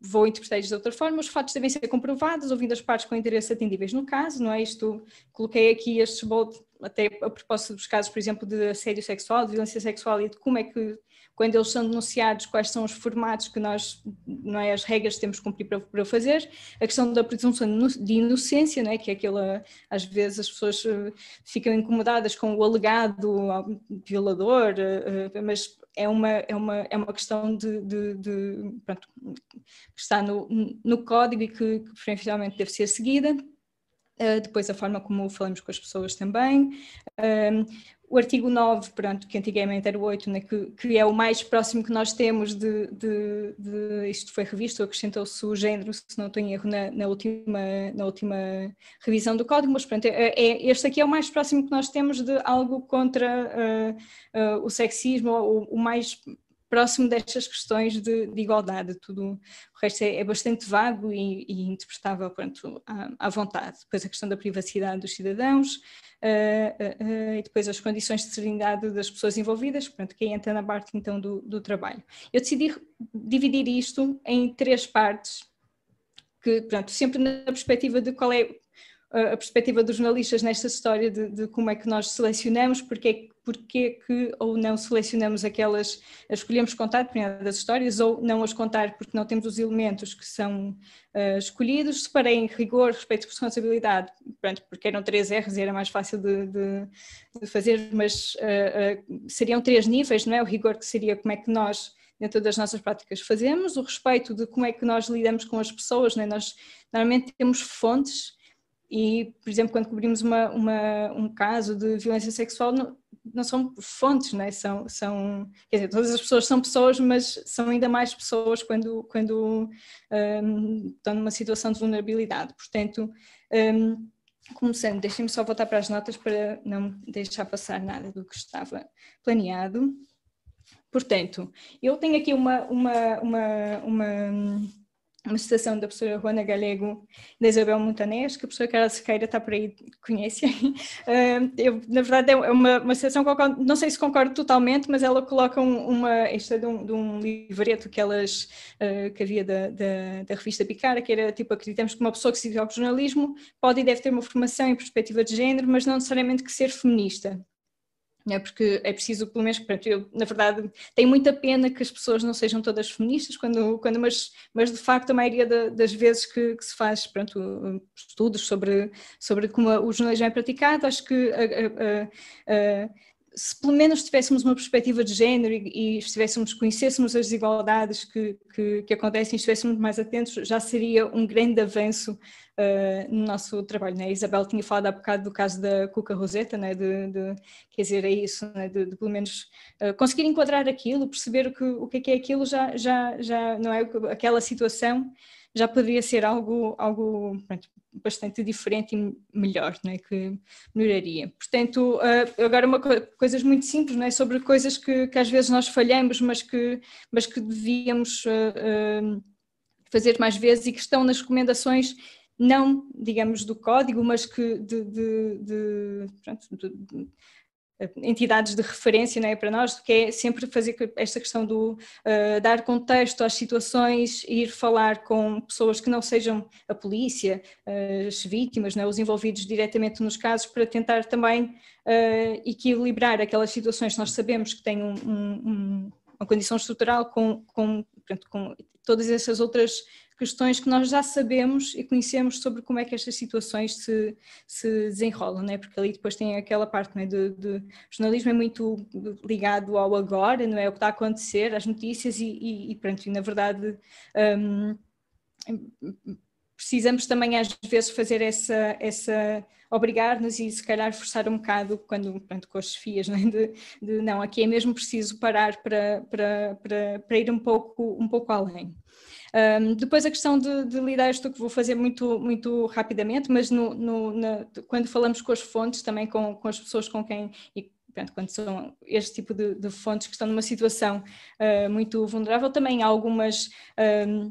vou interpretar-lhes de outra forma. Os fatos devem ser comprovados, ouvindo as partes com interesse atendíveis no caso, não é? Isto, coloquei aqui estes bold, até a propósito dos casos, por exemplo, de assédio sexual, de violência sexual, e de como é que, quando eles são denunciados, quais são os formatos que nós, não é, as regras que temos que cumprir para, para o fazer. A questão da presunção de inocência, não é? Que é aquela, às vezes as pessoas ficam incomodadas com o alegado violador, mas é uma, é uma, é uma questão de, de, de, pronto, que está no, no código e que, que preferencialmente deve ser seguida. Uh, depois a forma como falamos com as pessoas também. Um, o artigo nove, pronto, que antigamente era o oito, né, que, que é o mais próximo que nós temos de, de, de isto foi revisto, acrescentou-se o género, se não estou em erro, na, na, última, na última revisão do código, mas pronto, é, é, este aqui é o mais próximo que nós temos de algo contra uh, uh, o sexismo, ou o mais próximo destas questões de, de igualdade. Tudo o resto é, é bastante vago e, e interpretável, pronto, à, à vontade. Depois a questão da privacidade dos cidadãos, uh, uh, uh, e depois as condições de serenidade das pessoas envolvidas, pronto, que entra na parte então do, do trabalho. Eu decidi dividir isto em três partes, que, pronto, sempre na perspectiva de qual é a perspectiva dos jornalistas nesta história de, de como é que nós selecionamos, porque é que porquê que ou não selecionamos aquelas, escolhemos contar determinadas histórias ou não as contar porque não temos os elementos que são uh, escolhidos. Separei em rigor, respeito e responsabilidade, pronto, porque eram três R's e era mais fácil de, de, de fazer, mas uh, uh, seriam três níveis, não é? O rigor, que seria como é que nós, dentro das nossas práticas, fazemos, o respeito de como é que nós lidamos com as pessoas, não é? Nós normalmente temos fontes. E, por exemplo, quando cobrimos uma, uma, um caso de violência sexual, não, não são fontes, não é? São, são, quer dizer, todas as pessoas são pessoas, mas são ainda mais pessoas quando, quando um, estão numa situação de vulnerabilidade. Portanto, um, começando, deixem-me só voltar para as notas para não deixar passar nada do que estava planeado. Portanto, eu tenho aqui uma... uma, uma, uma uma citação da professora Juana Galego, da Isabel Montanés, que a professora Carla Sequeira está por aí, conhece. Eu, na verdade, é uma, uma citação, não sei se concordo totalmente, mas ela coloca uma, esta de um, de um livreto que, elas, que havia da, da, da revista Picara, que era tipo, acreditamos que uma pessoa que se dedica ao jornalismo pode e deve ter uma formação em perspectiva de género, mas não necessariamente que ser feminista. É porque é preciso, pelo menos, pronto, eu, na verdade, tenho muita pena que as pessoas não sejam todas feministas, quando, quando, mas, mas de facto a maioria da, das vezes que, que se faz, pronto, estudos sobre, sobre como o jornalismo é praticado, acho que a, a, a, se pelo menos tivéssemos uma perspectiva de género e, e estivéssemos, conhecêssemos as desigualdades que, que, que acontecem e estivéssemos mais atentos, já seria um grande avanço Uh, no nosso trabalho, né? A Isabel tinha falado há bocado do caso da Cuca Roseta, né? de, de, quer dizer, é isso, né? de, de pelo menos uh, conseguir enquadrar aquilo, perceber o que, o que é que é aquilo, já, já, já não é aquela situação, já poderia ser algo, algo pronto, bastante diferente e melhor, né? Que melhoraria. Portanto, uh, agora uma co coisas muito simples, né? Sobre coisas que, que às vezes nós falhamos, mas que, mas que devíamos uh, uh, fazer mais vezes e que estão nas recomendações, não, digamos, do código, mas que de, de, de, pronto, de, de entidades de referência, não é, para nós, que é sempre fazer esta questão do uh, dar contexto às situações, ir falar com pessoas que não sejam a polícia, uh, as vítimas, não é, os envolvidos diretamente nos casos, para tentar também uh, equilibrar aquelas situações que nós sabemos que têm um, um, uma condição estrutural com, com, pronto, com todas essas outras questões que nós já sabemos e conhecemos sobre como é que estas situações se, se desenrolam, não é? Porque ali depois tem aquela parte, não é? de, de jornalismo é muito ligado ao agora, não é? O que está a acontecer, as notícias e, e, e pronto, e na verdade um, precisamos também às vezes fazer essa, essa obrigar-nos e se calhar forçar um bocado quando, pronto, com as chefias, não é? de, de não, aqui é mesmo preciso parar para, para, para, para ir um pouco, um pouco além. Um, depois a questão de, de lidar, isto que vou fazer muito, muito rapidamente, mas no, no, na, quando falamos com as fontes, também com, com as pessoas com quem, e pronto, quando são este tipo de, de fontes que estão numa situação uh, muito vulnerável, também há algumas... Um,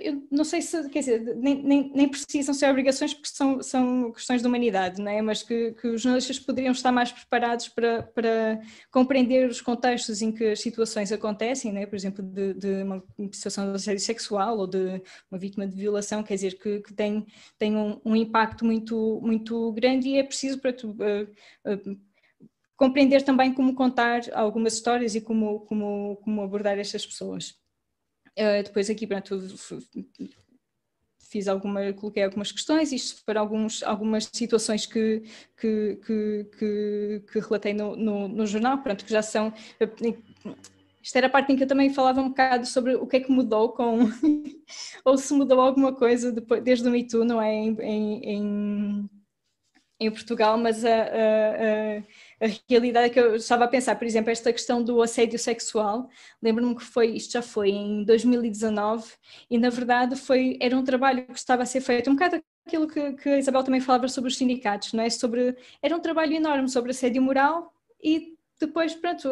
eu não sei se, quer dizer, nem, nem, nem precisam ser obrigações porque são, são questões de humanidade, não é? Mas que, que os jornalistas poderiam estar mais preparados para, para compreender os contextos em que as situações acontecem, não é? Por exemplo, de, de uma situação de assédio sexual ou de uma vítima de violação, quer dizer, que, que tem, tem um, um impacto muito, muito grande e é preciso para tu, uh, uh, compreender também como contar algumas histórias e como, como, como abordar estas pessoas. Uh, depois aqui, pronto, fiz alguma, coloquei algumas questões, isto para alguns, algumas situações que, que, que, que, que relatei no, no, no jornal, pronto, que já são... Isto era a parte em que eu também falava um bocado sobre o que é que mudou com... ou se mudou alguma coisa depois, desde o Me Too, não é, em, em, em Portugal, mas a... a, a A realidade é que eu estava a pensar, por exemplo, esta questão do assédio sexual, lembro-me que foi, isto já foi em dois mil e dezanove e na verdade foi, era um trabalho que estava a ser feito, um bocado aquilo que, que a Isabel também falava sobre os sindicatos, não é? Sobre, era um trabalho enorme sobre assédio moral e depois, pronto,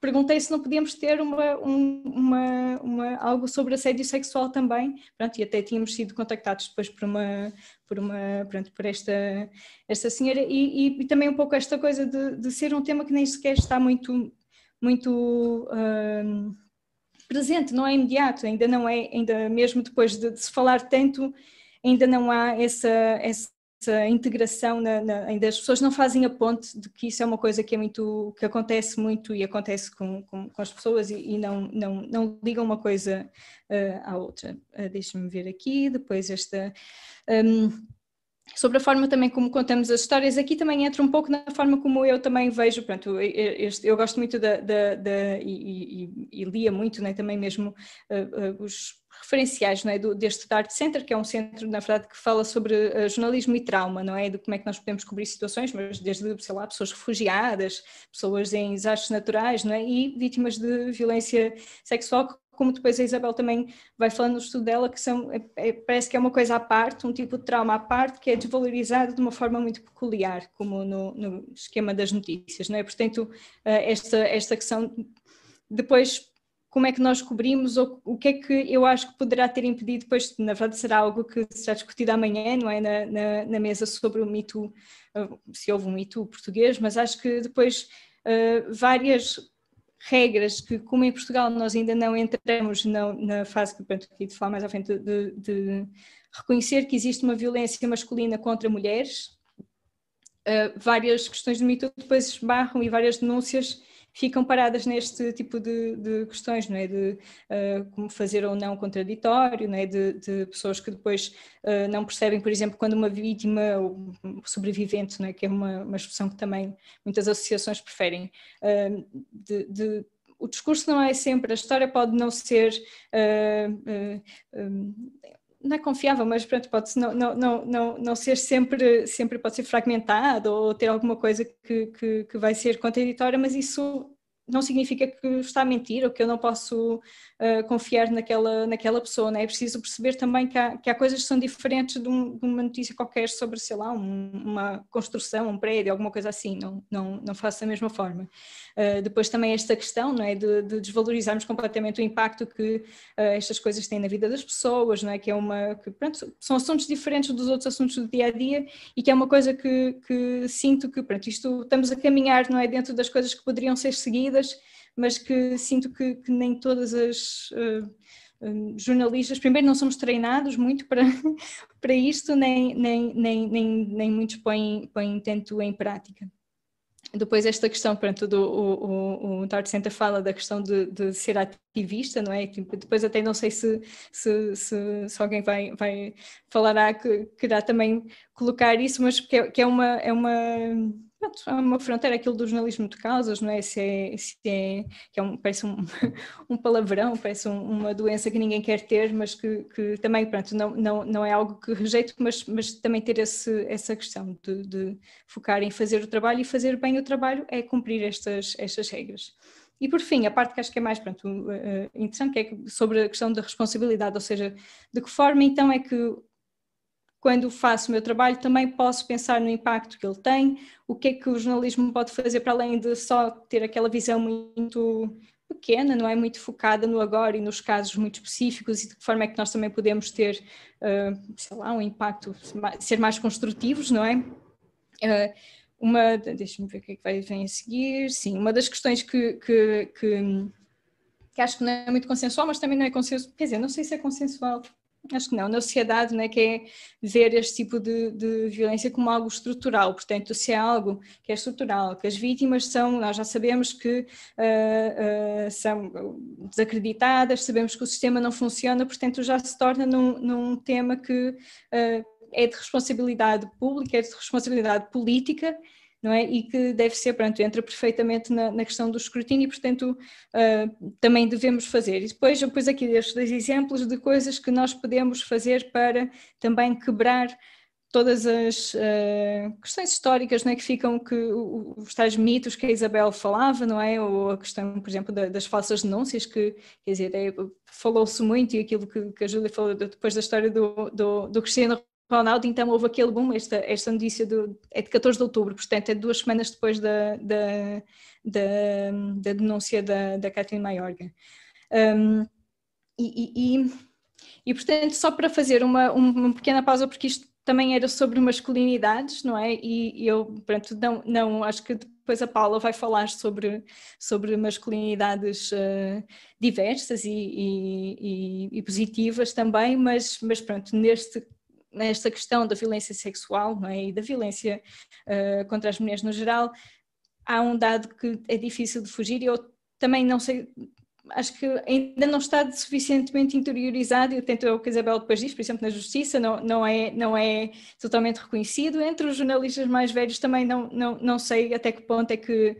perguntei se não podíamos ter uma, uma, uma, algo sobre assédio sexual também, pronto, e até tínhamos sido contactados depois por uma... por uma, pronto, por esta, esta senhora, e, e, e também um pouco esta coisa de, de ser um tema que nem sequer está muito, muito uh, presente, não é imediato, ainda não é, ainda mesmo depois de, de se falar tanto, ainda não há essa, essa essa integração na, na, ainda as pessoas não fazem a ponte de que isso é uma coisa que é muito, que acontece muito e acontece com, com, com as pessoas e, e não, não, não ligam uma coisa uh, à outra. Uh, deixa-me ver aqui, depois esta... Um, sobre a forma também como contamos as histórias, aqui também entra um pouco na forma como eu também vejo, pronto, eu, eu gosto muito da, da, da e, e, e lia muito, né, também mesmo uh, uh, os referenciais, não é, do, deste Art Center, que é um centro, na verdade, que fala sobre uh, jornalismo e trauma, não é, de como é que nós podemos cobrir situações, mas desde, sei lá, pessoas refugiadas, pessoas em desastres naturais, não é, e vítimas de violência sexual, como depois a Isabel também vai falando no estudo dela, que são, é, parece que é uma coisa à parte, um tipo de trauma à parte, que é desvalorizado de uma forma muito peculiar, como no, no esquema das notícias, não é? Portanto, esta, esta questão, depois, como é que nós cobrimos, ou o que é que eu acho que poderá ter impedido, depois, na verdade, será algo que será discutido amanhã, não é? Na, na, na mesa sobre o Me Too, se houve um Me Too português, mas acho que depois uh, várias... regras que, como em Portugal nós ainda não entramos na, na fase que, pronto, aqui de falar mais à frente, de, de reconhecer que existe uma violência masculina contra mulheres, uh, várias questões do Me Too depois esbarram e várias denúncias ficam paradas neste tipo de, de questões, não é? De uh, como fazer ou não contraditório, não é? De, de pessoas que depois uh, não percebem, por exemplo, quando uma vítima ou sobrevivente, não é? Que é uma, uma expressão que também muitas associações preferem, uh, de, de, o discurso não é sempre, a história pode não ser... Uh, uh, um, não é confiável, mas pronto, pode não, não, não, não, não ser sempre, sempre pode ser fragmentado ou ter alguma coisa que, que, que vai ser contraditória, mas isso não significa que está a mentir ou que eu não posso uh, confiar naquela, naquela pessoa, não é? É preciso perceber também que há, que há coisas que são diferentes de, um, de uma notícia qualquer sobre, sei lá, um, uma construção, um prédio, alguma coisa assim, não, não, não faço da mesma forma. Uh, depois também esta questão, não é, de, de desvalorizarmos completamente o impacto que uh, estas coisas têm na vida das pessoas, não é, que é uma, que, pronto, são assuntos diferentes dos outros assuntos do dia a dia e que é uma coisa que, que sinto que, pronto, isto estamos a caminhar, não é, dentro das coisas que poderiam ser seguidas, mas que sinto que, que nem todas as uh, um, jornalistas, primeiro não somos treinados muito para, para isto, nem, nem, nem, nem, nem muitos põem, põem tanto em prática. Depois esta questão, pronto, do, o, o, o Art Center fala da questão de, de ser ativista, não é? Depois até não sei se, se, se, se alguém vai, vai falará que querá também colocar isso, mas que é, que é uma... É uma Pronto, há uma fronteira, aquilo do jornalismo de causas, não é? Se é, se é, que é um, parece um, um palavrão, parece um, uma doença que ninguém quer ter, mas que, que também, pronto, não, não, não é algo que rejeito, mas, mas também ter esse, essa questão de, de focar em fazer o trabalho e fazer bem o trabalho é cumprir estas, estas regras. E por fim, a parte que acho que é mais, pronto, interessante, que é sobre a questão da responsabilidade, ou seja, de que forma então é que quando faço o meu trabalho também posso pensar no impacto que ele tem, o que é que o jornalismo pode fazer para além de só ter aquela visão muito pequena, não é, muito focada no agora e nos casos muito específicos, e de que forma é que nós também podemos ter, uh, sei lá, um impacto, ser mais construtivos, não é? Uh, uma, deixa-me ver o que é que vai, vem a seguir, sim, uma das questões que... que, que que acho que não é muito consensual, mas também não é consensual, quer dizer, não sei se é consensual, acho que não, na sociedade, né, que é ver este tipo de, de violência como algo estrutural, portanto, se é algo que é estrutural, que as vítimas são, nós já sabemos que uh, uh, são desacreditadas, sabemos que o sistema não funciona, portanto, já se torna num, num tema que uh, é de responsabilidade pública, é de responsabilidade política, não é? E que deve ser, pronto, entra perfeitamente na, na questão do escrutínio e, portanto, uh, também devemos fazer. E depois, depois aqui deixo dois exemplos de coisas que nós podemos fazer para também quebrar todas as uh, questões históricas, não é, que ficam, que os tais mitos que a Isabel falava, não é, ou a questão, por exemplo, da, das falsas denúncias, que, quer dizer, é, falou-se muito, e aquilo que, que a Júlia falou depois da história do, do, do Cristiano Ronaldo, então houve aquele boom, esta, esta notícia do, é de catorze de outubro, portanto é duas semanas depois da, da, da, da denúncia da, da Catarina Mayorga. Um, e, e, e portanto, só para fazer uma, uma pequena pausa, porque isto também era sobre masculinidades, não é? E, e eu, pronto, não, não, acho que depois a Paula vai falar sobre, sobre masculinidades uh, diversas e, e, e, e positivas também, mas, mas pronto, neste nesta questão da violência sexual, não é? E da violência uh, contra as mulheres no geral, há um dado que é difícil de fugir e eu também não sei, acho que ainda não está suficientemente interiorizado, e tento é o que a Isabel depois diz, por exemplo, na justiça não, não, é, não é totalmente reconhecido, entre os jornalistas mais velhos também não, não, não sei até que ponto é que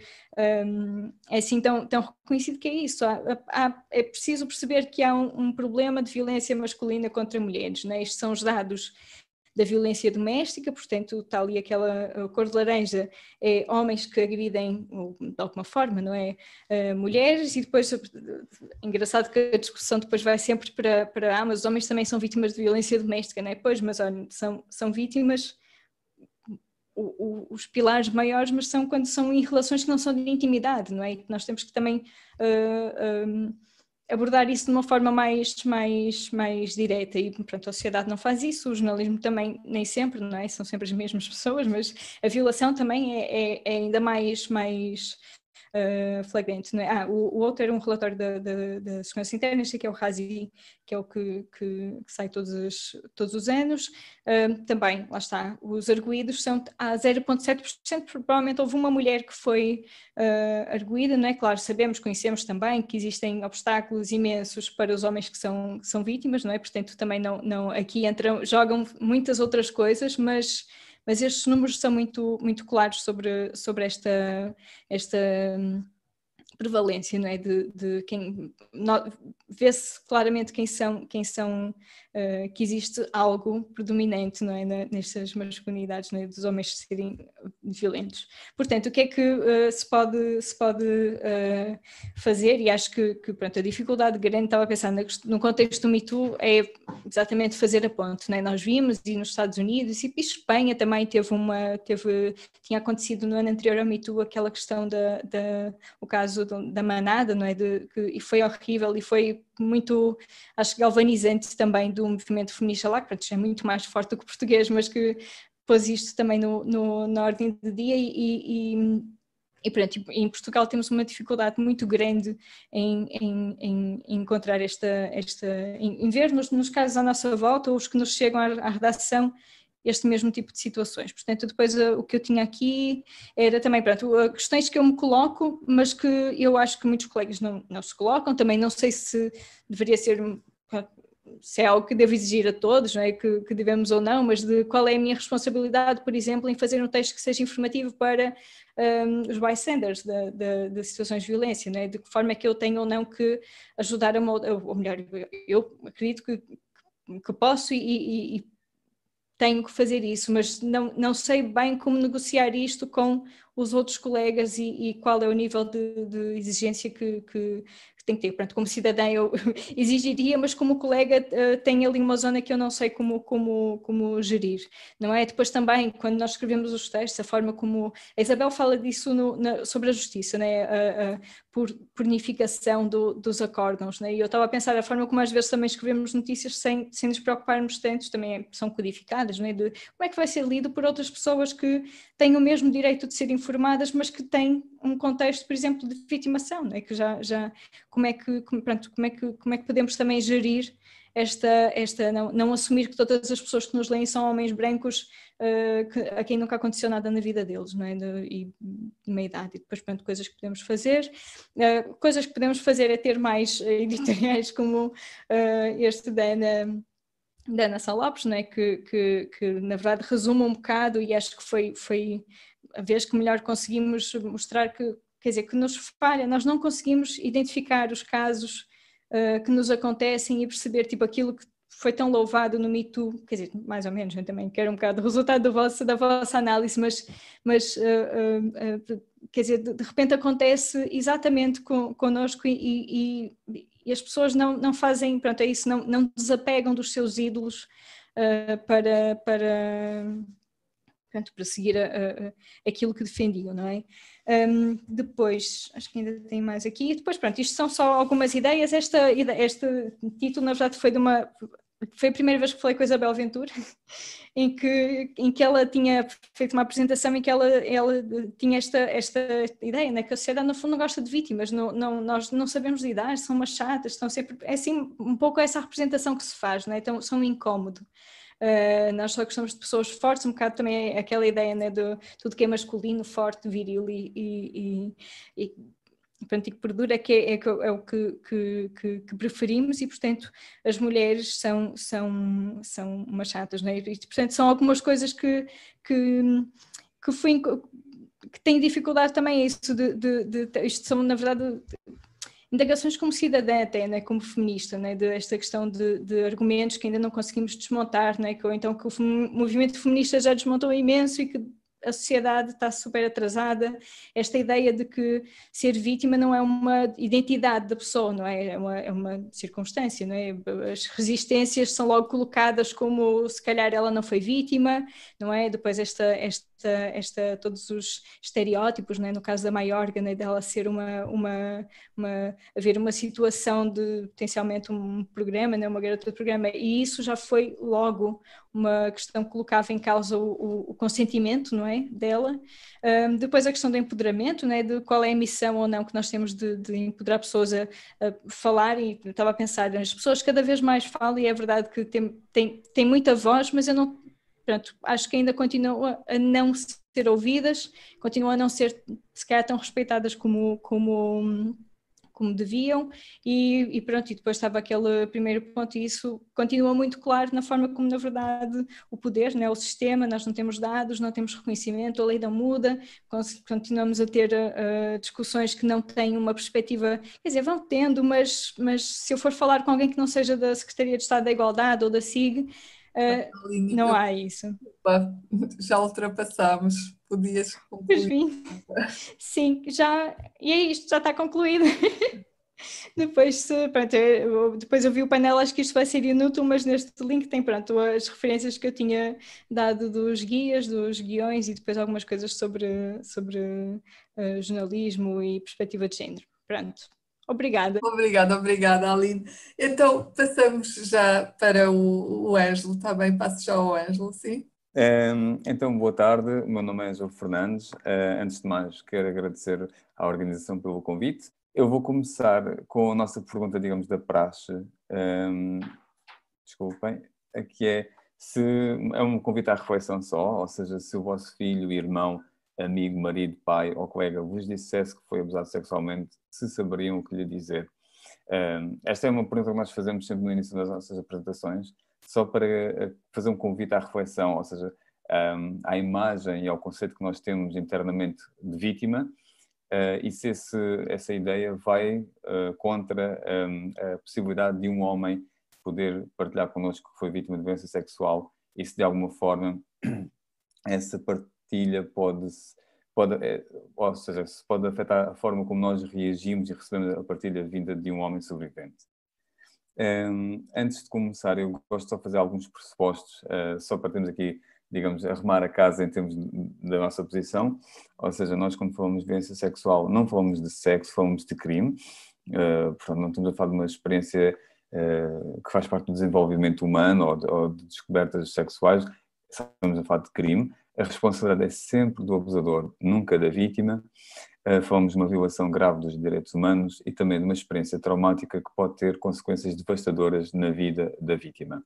um, é assim tão, tão reconhecido que é isso, há, há, é preciso perceber que há um, um problema de violência masculina contra mulheres, né? Estes são os dados da violência doméstica, portanto está ali aquela cor de laranja, é homens que agridem de alguma forma, não é? Uh, mulheres, e depois, engraçado que a discussão depois vai sempre para, para ah, mas os homens também são vítimas de violência doméstica, não é? Pois, mas olha, são, são vítimas, o, o, os pilares maiores, mas são quando são em relações que não são de intimidade, não é? E nós temos que também uh, um, abordar isso de uma forma mais, mais, mais direta e, pronto, a sociedade não faz isso, o jornalismo também nem sempre, não é? São sempre as mesmas pessoas, mas a violação também é, é, é ainda mais, mais uh, flagrante, não é? Ah, o, o outro era um relatório da, da, das seguranças internas, que é o RASI, que é o que, que, que sai todos os, todos os anos, uh, também, lá está, os arguídos são a zero vírgula sete por cento, provavelmente houve uma mulher que foi uh, arguída, não é? Claro, sabemos, conhecemos também que existem obstáculos imensos para os homens que são, que são vítimas, não é? Portanto, também não, não, aqui entram, jogam muitas outras coisas, mas, mas estes números são muito, muito claros sobre, sobre esta... esta prevalência, não é? De, de quem vê-se claramente quem são, quem são uh, que existe algo predominante, não é? Na, nestas masculinidades, não é? Dos homens serem violentos. Portanto, o que é que uh, se pode, se pode uh, fazer? E acho que, que pronto, a dificuldade grande, estava a pensar no contexto do Me Too, é exatamente fazer a ponte, não é? Nós vimos, e nos Estados Unidos, e Espanha também teve uma, teve, tinha acontecido no ano anterior ao Me Too aquela questão da, da, o caso da manada, não é? De, que, e foi horrível e foi muito, acho que galvanizante também do movimento feminista lá, que é muito mais forte do que o português, mas que pôs isto também no, no, na ordem do dia e, e, e pronto, em Portugal temos uma dificuldade muito grande em, em, em encontrar esta, esta em, em ver nos, nos casos à nossa volta ou os que nos chegam à, à redação este mesmo tipo de situações. Portanto, depois o que eu tinha aqui era também, pronto, questões que eu me coloco, mas que eu acho que muitos colegas não, não se colocam, também não sei se deveria ser, se é algo que devo exigir a todos, não é? Que, que devemos ou não, mas de qual é a minha responsabilidade, por exemplo, em fazer um texto que seja informativo para um, os bystanders de, de, de situações de violência, não é? De que forma é que eu tenho ou não que ajudar a, ou melhor, eu acredito que, que posso e, e tenho que fazer isso, mas não, não sei bem como negociar isto com os outros colegas e, e qual é o nível de, de exigência que, que, que tem que ter. Pronto, como cidadã eu exigiria, mas como colega uh, tem ali uma zona que eu não sei como, como, como gerir, não é? Depois também, quando nós escrevemos os textos, a forma como... A Isabel fala disso no, na, sobre a justiça, né? A, a por, pornificação do, dos acórdãos, né? E eu estava a pensar a forma como às vezes também escrevemos notícias sem, sem nos preocuparmos tanto, também são codificadas, né? De, como é que vai ser lido por outras pessoas que têm o mesmo direito de ser informadas, mas que têm um contexto, por exemplo, de vitimação, né? Que já, já, como é que, como, pronto, como é que, como é que podemos também gerir esta, esta não, não assumir que todas as pessoas que nos leem são homens brancos uh, que, a quem nunca aconteceu nada na vida deles, não é? De, e de meia idade, e depois, pronto, coisas que podemos fazer, uh, coisas que podemos fazer é ter mais editoriais como uh, este da Ana, da Ana Sá Lopes, não é? Que, que, que na verdade resume um bocado e acho que foi, foi a vez que melhor conseguimos mostrar que, quer dizer, que nos falha, nós não conseguimos identificar os casos uh, que nos acontecem e perceber, tipo, aquilo que foi tão louvado no Me Too, quer dizer, mais ou menos, eu também quero um bocado o resultado do vosso, da vossa análise, mas, mas uh, uh, uh, quer dizer, de, de repente acontece exatamente com, connosco e, e, e as pessoas não, não fazem, pronto, é isso, não, não desapegam dos seus ídolos uh, para... para Portanto, para seguir a, a, aquilo que defendiam, não é? Um, depois, acho que ainda tem mais aqui. E depois, pronto, isto são só algumas ideias. Esta, este título, na verdade, foi de uma... Foi a primeira vez que falei com a Isabel Ventura, em que, em que ela tinha feito uma apresentação em que ela, ela tinha esta, esta ideia, né? Que a sociedade no fundo não gosta de vítimas, não, não, nós não sabemos lidar, são umas chatas, estão sempre... É assim um pouco essa representação que se faz, não é? Então, são um incómodo. uh, nós só gostamos de pessoas fortes, um bocado também aquela ideia, né, de tudo que é masculino, forte, viril e, e, e, e portanto, e que perdura, é, que é, é o que, que, que preferimos, e portanto as mulheres são, são, são umas chatas, né? E portanto são algumas coisas que, que, que fui, que tenho dificuldade também, isso de, de, de, isto são na verdade indagações como cidadã até, né? Como feminista, né? De esta questão de, de argumentos que ainda não conseguimos desmontar, né? Que, ou então que o movimento feminista já desmontou imenso e que a sociedade está super atrasada, esta ideia de que ser vítima não é uma identidade da pessoa, não é? É uma, é uma circunstância, não é? As resistências são logo colocadas como se calhar ela não foi vítima, não é? Depois esta, esta, esta, todos os estereótipos, não é? No caso da Mayorga, não é? Dela ser uma, uma, uma, haver uma situação de potencialmente um programa, não é? Uma garota de programa, e isso já foi logo uma questão que colocava em causa o, o, o consentimento, não é, dela. Um, depois a questão do empoderamento, não é, de qual é a missão ou não que nós temos de, de empoderar pessoas a, a falar, e estava a pensar, as pessoas cada vez mais falam e é verdade que tem, tem, tem muita voz, mas eu não, pronto, acho que ainda continuam a não ser ouvidas, continuam a não ser se calhar tão respeitadas como... como como deviam, e, e pronto, e depois estava aquele primeiro ponto, e isso continua muito claro na forma como, na verdade, o poder, né, o sistema, nós não temos dados, não temos reconhecimento, a lei não muda, continuamos a ter uh, discussões que não têm uma perspectiva, quer dizer, vão tendo, mas, mas se eu for falar com alguém que não seja da Secretaria de Estado da Igualdade ou da S I G, uh, Aline, não há isso. Já ultrapassámos. Podias concluir. Sim, já, e é isto, já está concluído. Depois, pronto, eu, depois eu vi o painel, acho que isto vai ser inútil, mas neste link tem, pronto, as referências que eu tinha dado dos guias, dos guiões, e depois algumas coisas sobre, sobre uh, jornalismo e perspectiva de género. Pronto, obrigada. Obrigada, obrigada, Aline. Então, passamos já para o, o Ângelo, está bem? Passo já ao Ângelo, sim? Então, boa tarde, o meu nome é Ângelo Fernandes. Antes de mais, quero agradecer à organização pelo convite. Eu vou começar com a nossa pergunta, digamos, da praxe, desculpem, que é se é um convite à reflexão só, ou seja, se o vosso filho, irmão, amigo, marido, pai ou colega vos dissesse que foi abusado sexualmente, se saberiam o que lhe dizer. Esta é uma pergunta que nós fazemos sempre no início das nossas apresentações, só para fazer um convite à reflexão, ou seja, à imagem e ao conceito que nós temos internamente de vítima, e se esse, essa ideia vai contra a possibilidade de um homem poder partilhar connosco que foi vítima de violência sexual, e se de alguma forma essa partilha pode, pode, ou seja, se pode afetar a forma como nós reagimos e recebemos a partilha vinda de um homem sobrevivente. Um, antes de começar, eu gosto só de fazer alguns pressupostos, uh, só para termos aqui, digamos, arrumar a casa em termos de, da nossa posição, ou seja, nós quando falamos de violência sexual não falamos de sexo, falamos de crime, uh, portanto não estamos a falar de uma experiência uh, que faz parte do desenvolvimento humano ou de, ou de descobertas sexuais, estamos a falar de crime, a responsabilidade é sempre do abusador, nunca da vítima. Uh, falamos de uma violação grave dos direitos humanos e também de uma experiência traumática que pode ter consequências devastadoras na vida da vítima.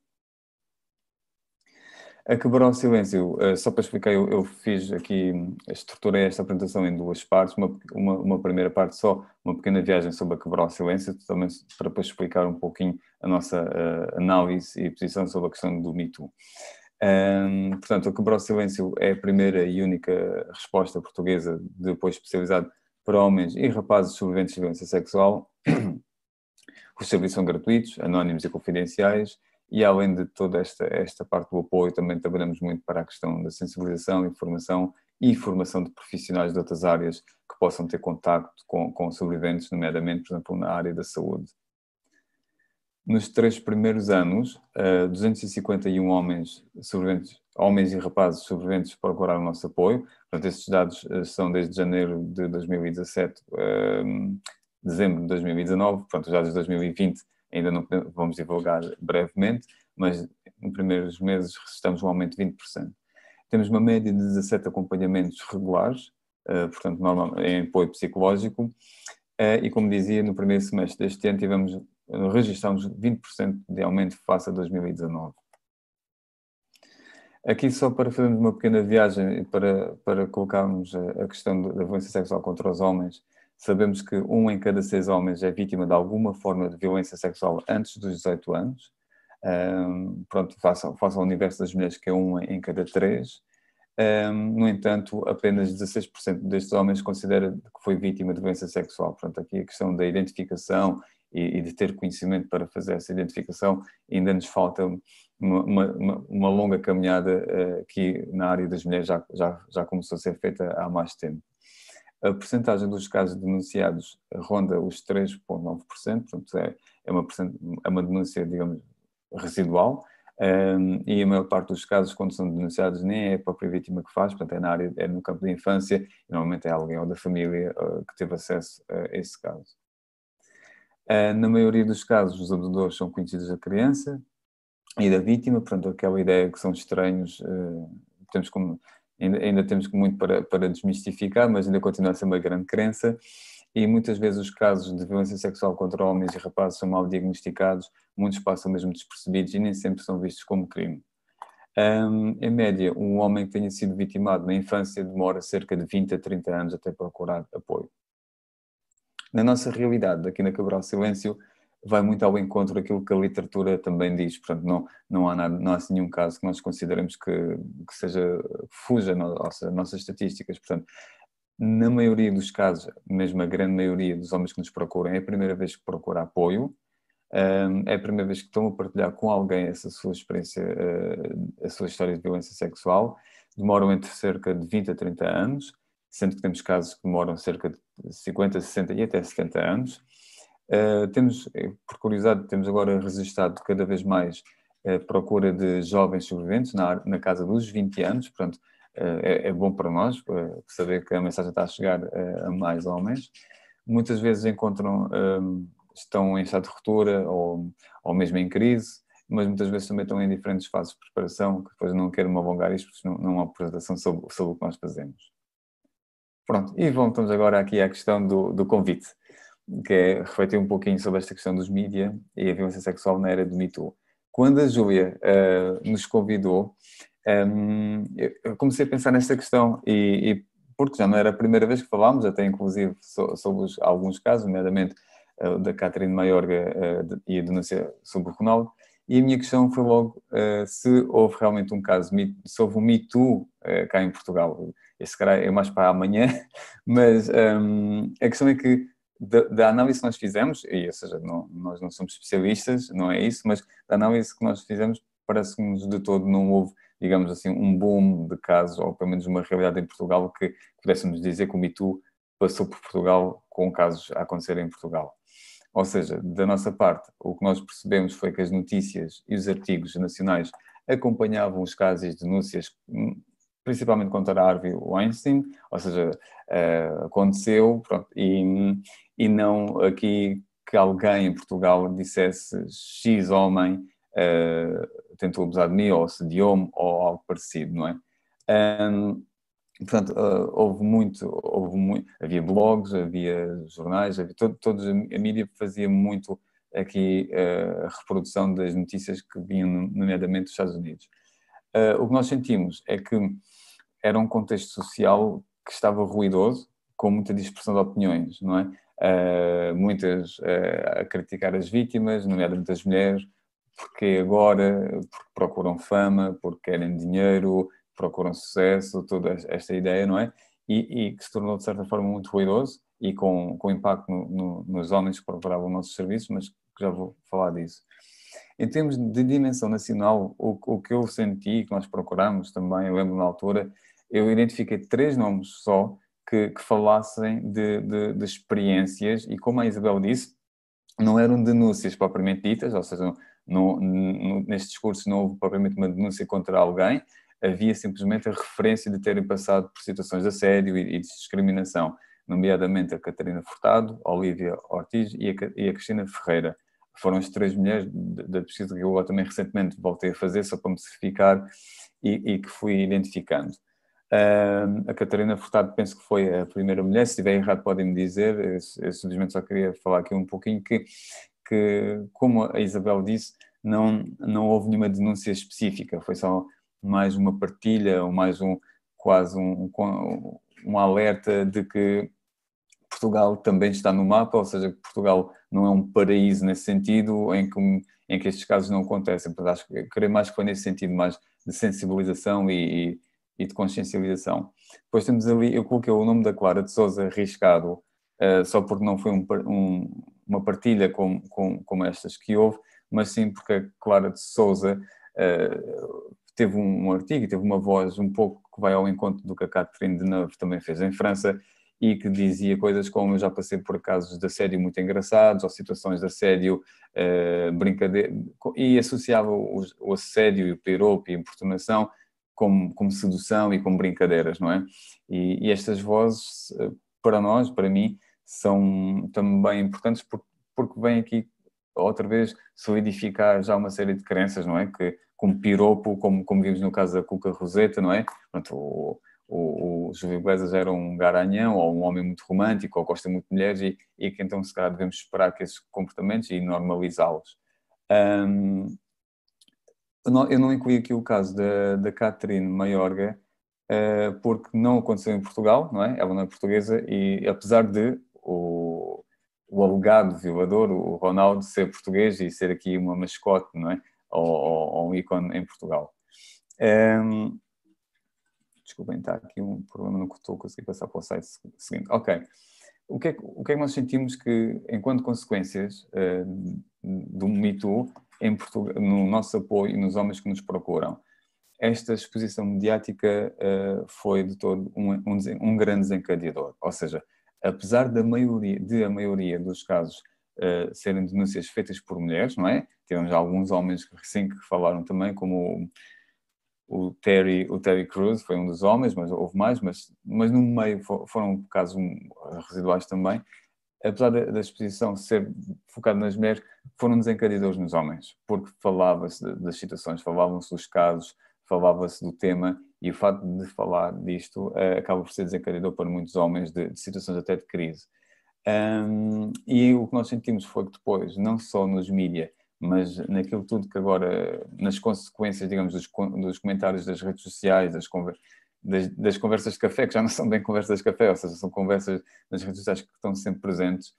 A quebrar o silêncio, uh, só para explicar, eu, eu fiz aqui, estruturei esta apresentação em duas partes, uma, uma, uma primeira parte só, uma pequena viagem sobre a quebrar o silêncio, também para depois explicar um pouquinho a nossa uh, análise e posição sobre a questão do Me Too. Um, portanto, a quebrar o silêncio é a primeira e única resposta portuguesa de apoio especializado para homens e rapazes sobreviventes de violência sexual. Os serviços são gratuitos, anónimos e confidenciais, e além de toda esta, esta parte do apoio, também trabalhamos muito para a questão da sensibilização, informação e formação de profissionais de outras áreas que possam ter contacto com, com sobreviventes, nomeadamente, por exemplo, na área da saúde. Nos três primeiros anos, duzentos e cinquenta e um homens, sobreviventes, homens e rapazes sobreviventes procuraram o nosso apoio. Portanto, estes dados são desde janeiro de dois mil e dezassete, dezembro de dois mil e dezanove, portanto, os dados de dois mil e vinte ainda não vamos divulgar brevemente, mas nos primeiros meses registramos um aumento de vinte por cento. Temos uma média de dezassete acompanhamentos regulares, portanto, normalmente em apoio psicológico, e como dizia, no primeiro semestre deste ano tivemos registramos vinte por cento de aumento face a dois mil e dezanove. Aqui só para fazermos uma pequena viagem e para, para colocarmos a questão da violência sexual contra os homens, sabemos que um em cada seis homens é vítima de alguma forma de violência sexual antes dos dezoito anos, um, pronto, face ao, face ao universo das mulheres que é um em cada três, um, no entanto apenas dezasseis por cento destes homens considera que foi vítima de violência sexual. Pronto, aqui a questão da identificação e, e de ter conhecimento para fazer essa identificação ainda nos falta... Uma, uma, uma longa caminhada uh, que na área das mulheres já, já, já começou a ser feita há mais tempo. A percentagem dos casos denunciados ronda os três vírgula nove por cento, portanto é, é uma, é uma denúncia, digamos, residual, um, e a maior parte dos casos, quando são denunciados, nem é a própria vítima que faz, portanto é, na área, é no campo da infância, e normalmente é alguém ou da família uh, que teve acesso a esse caso. Uh, na maioria dos casos, os abusadores são conhecidos da criança e da vítima, portanto aquela ideia que são estranhos, uh, temos como, ainda, ainda temos muito para, para desmistificar, mas ainda continua a ser uma grande crença, e muitas vezes os casos de violência sexual contra homens e rapazes são mal diagnosticados, muitos passam mesmo despercebidos e nem sempre são vistos como crime. Um, em média, um homem que tenha sido vitimado na infância demora cerca de vinte a trinta anos até procurar apoio. Na nossa realidade, aqui na Quebrar o Silêncio, vai muito ao encontro daquilo que a literatura também diz, portanto não, não, há, nada, não há nenhum caso que nós consideremos que, que seja, fuja no, nossa, nossas estatísticas, portanto na maioria dos casos, mesmo a grande maioria dos homens que nos procuram, é a primeira vez que procura apoio, é a primeira vez que estão a partilhar com alguém essa sua experiência, a sua história de violência sexual, demoram entre cerca de vinte a trinta anos, sendo que temos casos que demoram cerca de cinquenta, sessenta e até setenta anos, Uh, temos, por curiosidade, temos agora registado cada vez mais a procura de jovens sobreviventes na, na casa dos vinte anos, portanto uh, é, é bom para nós uh, saber que a mensagem está a chegar uh, a mais homens. Muitas vezes encontram, uh, estão em estado de ruptura ou, ou mesmo em crise, mas muitas vezes também estão em diferentes fases de preparação, que depois não quero me alongar isto porque não, não há apresentação sobre, sobre o que nós fazemos. Pronto, e voltamos agora aqui à questão do, do convite, que é refletir um pouquinho sobre esta questão dos mídia e a violência sexual na era do Me Too. Quando a Júlia uh, nos convidou, um, eu comecei a pensar nesta questão, e, e porque já não era a primeira vez que falámos, até inclusive so, sobre os, alguns casos, nomeadamente uh, da Catarina Mayorga uh, e a denúncia sobre o Ronaldo, e a minha questão foi logo uh, se houve realmente um caso, se houve um Me Too uh, cá em Portugal. Este cara é mais para amanhã, mas um, a questão é que Da, da análise que nós fizemos, e, ou seja, não, nós não somos especialistas, não é isso, mas da análise que nós fizemos parece-nos de todo não houve, digamos assim, um boom de casos, ou pelo menos uma realidade em Portugal que pudéssemos dizer que o Me Too passou por Portugal com casos a acontecer em Portugal. Ou seja, da nossa parte, o que nós percebemos foi que as notícias e os artigos nacionais acompanhavam os casos e as denúncias, principalmente contra a Harvey Weinstein, ou seja, uh, aconteceu, pronto, e, e não aqui que alguém em Portugal dissesse X homem uh, tentou abusar de mim, ou assediou-me, ou algo parecido, não é? Um, portanto, uh, houve, muito, houve muito, havia blogs, havia jornais, havia todo, todo, a mídia fazia muito aqui uh, a reprodução das notícias que vinham nomeadamente dos Estados Unidos. Uh, o que nós sentimos é que era um contexto social que estava ruidoso, com muita dispersão de opiniões, não é? Uh, muitas uh, a criticar as vítimas, nomeadamente as mulheres, porque agora, porque procuram fama, porque querem dinheiro, procuram sucesso, toda esta ideia, não é? E, e que se tornou, de certa forma, muito ruidoso e com, com impacto no, no, nos homens que procuravam nossos serviços, mas já vou falar disso. Em termos de dimensão nacional, o, o que eu senti, que nós procurámos também, eu lembro na altura, eu identifiquei três nomes só que, que falassem de, de, de experiências, e como a Isabel disse, não eram denúncias propriamente ditas, ou seja, não, não, neste discurso não houve propriamente uma denúncia contra alguém, havia simplesmente a referência de terem passado por situações de assédio e, e de discriminação, nomeadamente a Catarina Furtado, a Olívia Ortiz e a, e a Cristina Ferreira. Foram as três mulheres da pesquisa que eu também recentemente voltei a fazer, só para me certificar, e, e que fui identificando. Uh, a Catarina Furtado, penso que foi a primeira mulher, se estiver errado podem-me dizer, eu, eu simplesmente só queria falar aqui um pouquinho que, que como a Isabel disse, não, não houve nenhuma denúncia específica, foi só mais uma partilha, ou mais um, quase um, um, um alerta de que Portugal também está no mapa, ou seja, que Portugal não é um paraíso nesse sentido, em que, em que estes casos não acontecem. Portanto, acho que creio mais que foi nesse sentido, mais de sensibilização e, e de consciencialização. Depois temos ali, eu coloquei o nome da Clara de Sousa arriscado, uh, só porque não foi um, um, uma partilha como, como, como estas que houve, mas sim porque a Clara de Sousa uh, teve um, um artigo, teve uma voz um pouco que vai ao encontro do que a Catherine Deneuve também fez em França, e que dizia coisas como: eu já passei por casos de assédio muito engraçados, ou situações de assédio, uh, brincadeira, e associava o, o assédio e o piropo e a importunação como, como sedução e como brincadeiras, não é? E, e estas vozes, para nós, para mim, são também importantes porque, porque vêm aqui, outra vez, solidificar já uma série de crenças, não é? Que, como piropo, como, como vimos no caso da Cuca Roseta, não é? Portanto, o, O, o Júlio Iglesias era um garanhão, ou um homem muito romântico, ou gosta muito de mulheres, e, e que então se calhar devemos esperar que esses comportamentos e normalizá-los. Um, eu não incluí aqui o caso da, da Catarina Mayorga, uh, porque não aconteceu em Portugal, não é? Ela não é portuguesa, e apesar de o, o alegado violador, o Ronaldo, ser português e ser aqui uma mascote, não é? Ou, ou, ou um ícone em Portugal. Um, Desculpem, está aqui um problema, não estou a conseguir passar para o site seguinte. Ok. O que é que, o que, é que nós sentimos que, enquanto consequências uh, do Me Too, em Portugal, no nosso apoio e nos homens que nos procuram? Esta exposição mediática uh, foi de todo um, um, um grande desencadeador. Ou seja, apesar da maioria, de a maioria dos casos uh, serem denúncias feitas por mulheres, não é? Temos alguns homens que sim que falaram também, como... O Terry, o Terry Crews foi um dos homens, mas houve mais, mas, mas no meio foram casos residuais também. Apesar da, da exposição ser focada nas mulheres, foram desencadeadores nos homens, porque falava-se das situações, falavam-se dos casos, falava-se do tema, e o facto de falar disto uh, acaba por ser desencadeador para muitos homens de, de situações até de crise. Um, e o que nós sentimos foi que depois, não só nos mídias, mas naquilo tudo que agora, nas consequências, digamos, dos, dos comentários das redes sociais, das, conver, das, das conversas de café, que já não são bem conversas de café, ou seja, são conversas nas redes sociais que estão sempre presentes,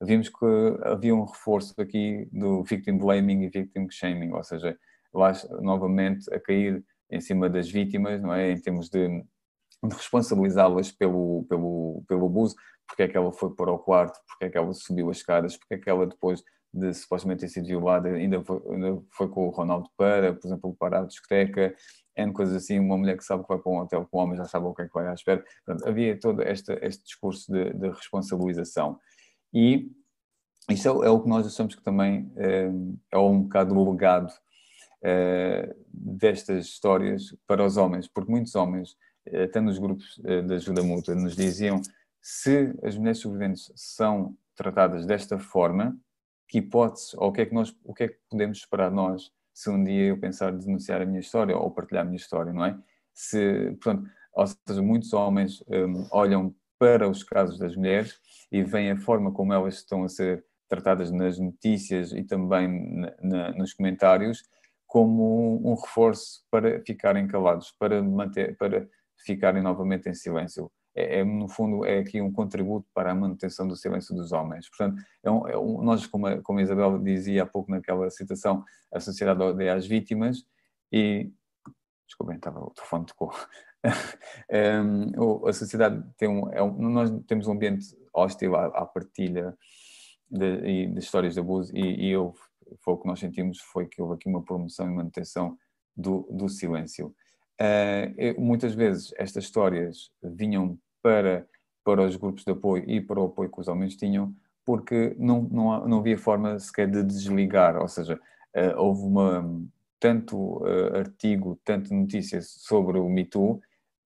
vimos que havia um reforço aqui do victim blaming e victim shaming, ou seja, lá novamente a cair em cima das vítimas, não é? Em termos de, de responsabilizá-las pelo, pelo, pelo abuso, porque é que ela foi para o quarto, porque é que ela subiu as escadas, porque é que ela depois... de supostamente ter sido violada, ainda foi, ainda foi com o Ronaldo para, por exemplo, para a discoteca, é coisas assim, uma mulher que sabe que vai para um hotel com um homem já sabe o que é que vai à espera. Portanto, havia todo este, este discurso de, de responsabilização. E isso é, é o que nós achamos que também é, é um bocado o legado é, destas histórias para os homens, porque muitos homens, até nos grupos de ajuda mútua, nos diziam: se as mulheres sobreviventes são tratadas desta forma, que hipóteses, ou o que, é que nós, o que é que podemos esperar nós, se um dia eu pensar em denunciar a minha história ou partilhar a minha história, não é? Se, portanto, ou seja, muitos homens um, olham para os casos das mulheres e veem a forma como elas estão a ser tratadas nas notícias e também na, na, nos comentários como um, um reforço para ficarem calados, para, manter, para ficarem novamente em silêncio. É, é, no fundo, é aqui um contributo para a manutenção do silêncio dos homens. Portanto, é um, é um, nós, como a, como a Isabel dizia há pouco naquela citação, a sociedade odeia as vítimas e... Desculpem, estava o telefone tocou. um, a sociedade tem um... É um nós temos um ambiente hostil à, à partilha de, de histórias de abuso e, e eu, foi o que nós sentimos, foi que houve aqui uma promoção e manutenção do, do silêncio. Uh, muitas vezes estas histórias vinham para, para os grupos de apoio e para o apoio que os homens tinham, porque não, não, não havia forma sequer de desligar, ou seja, uh, houve uma, tanto uh, artigo, tanto notícia sobre o Me Too,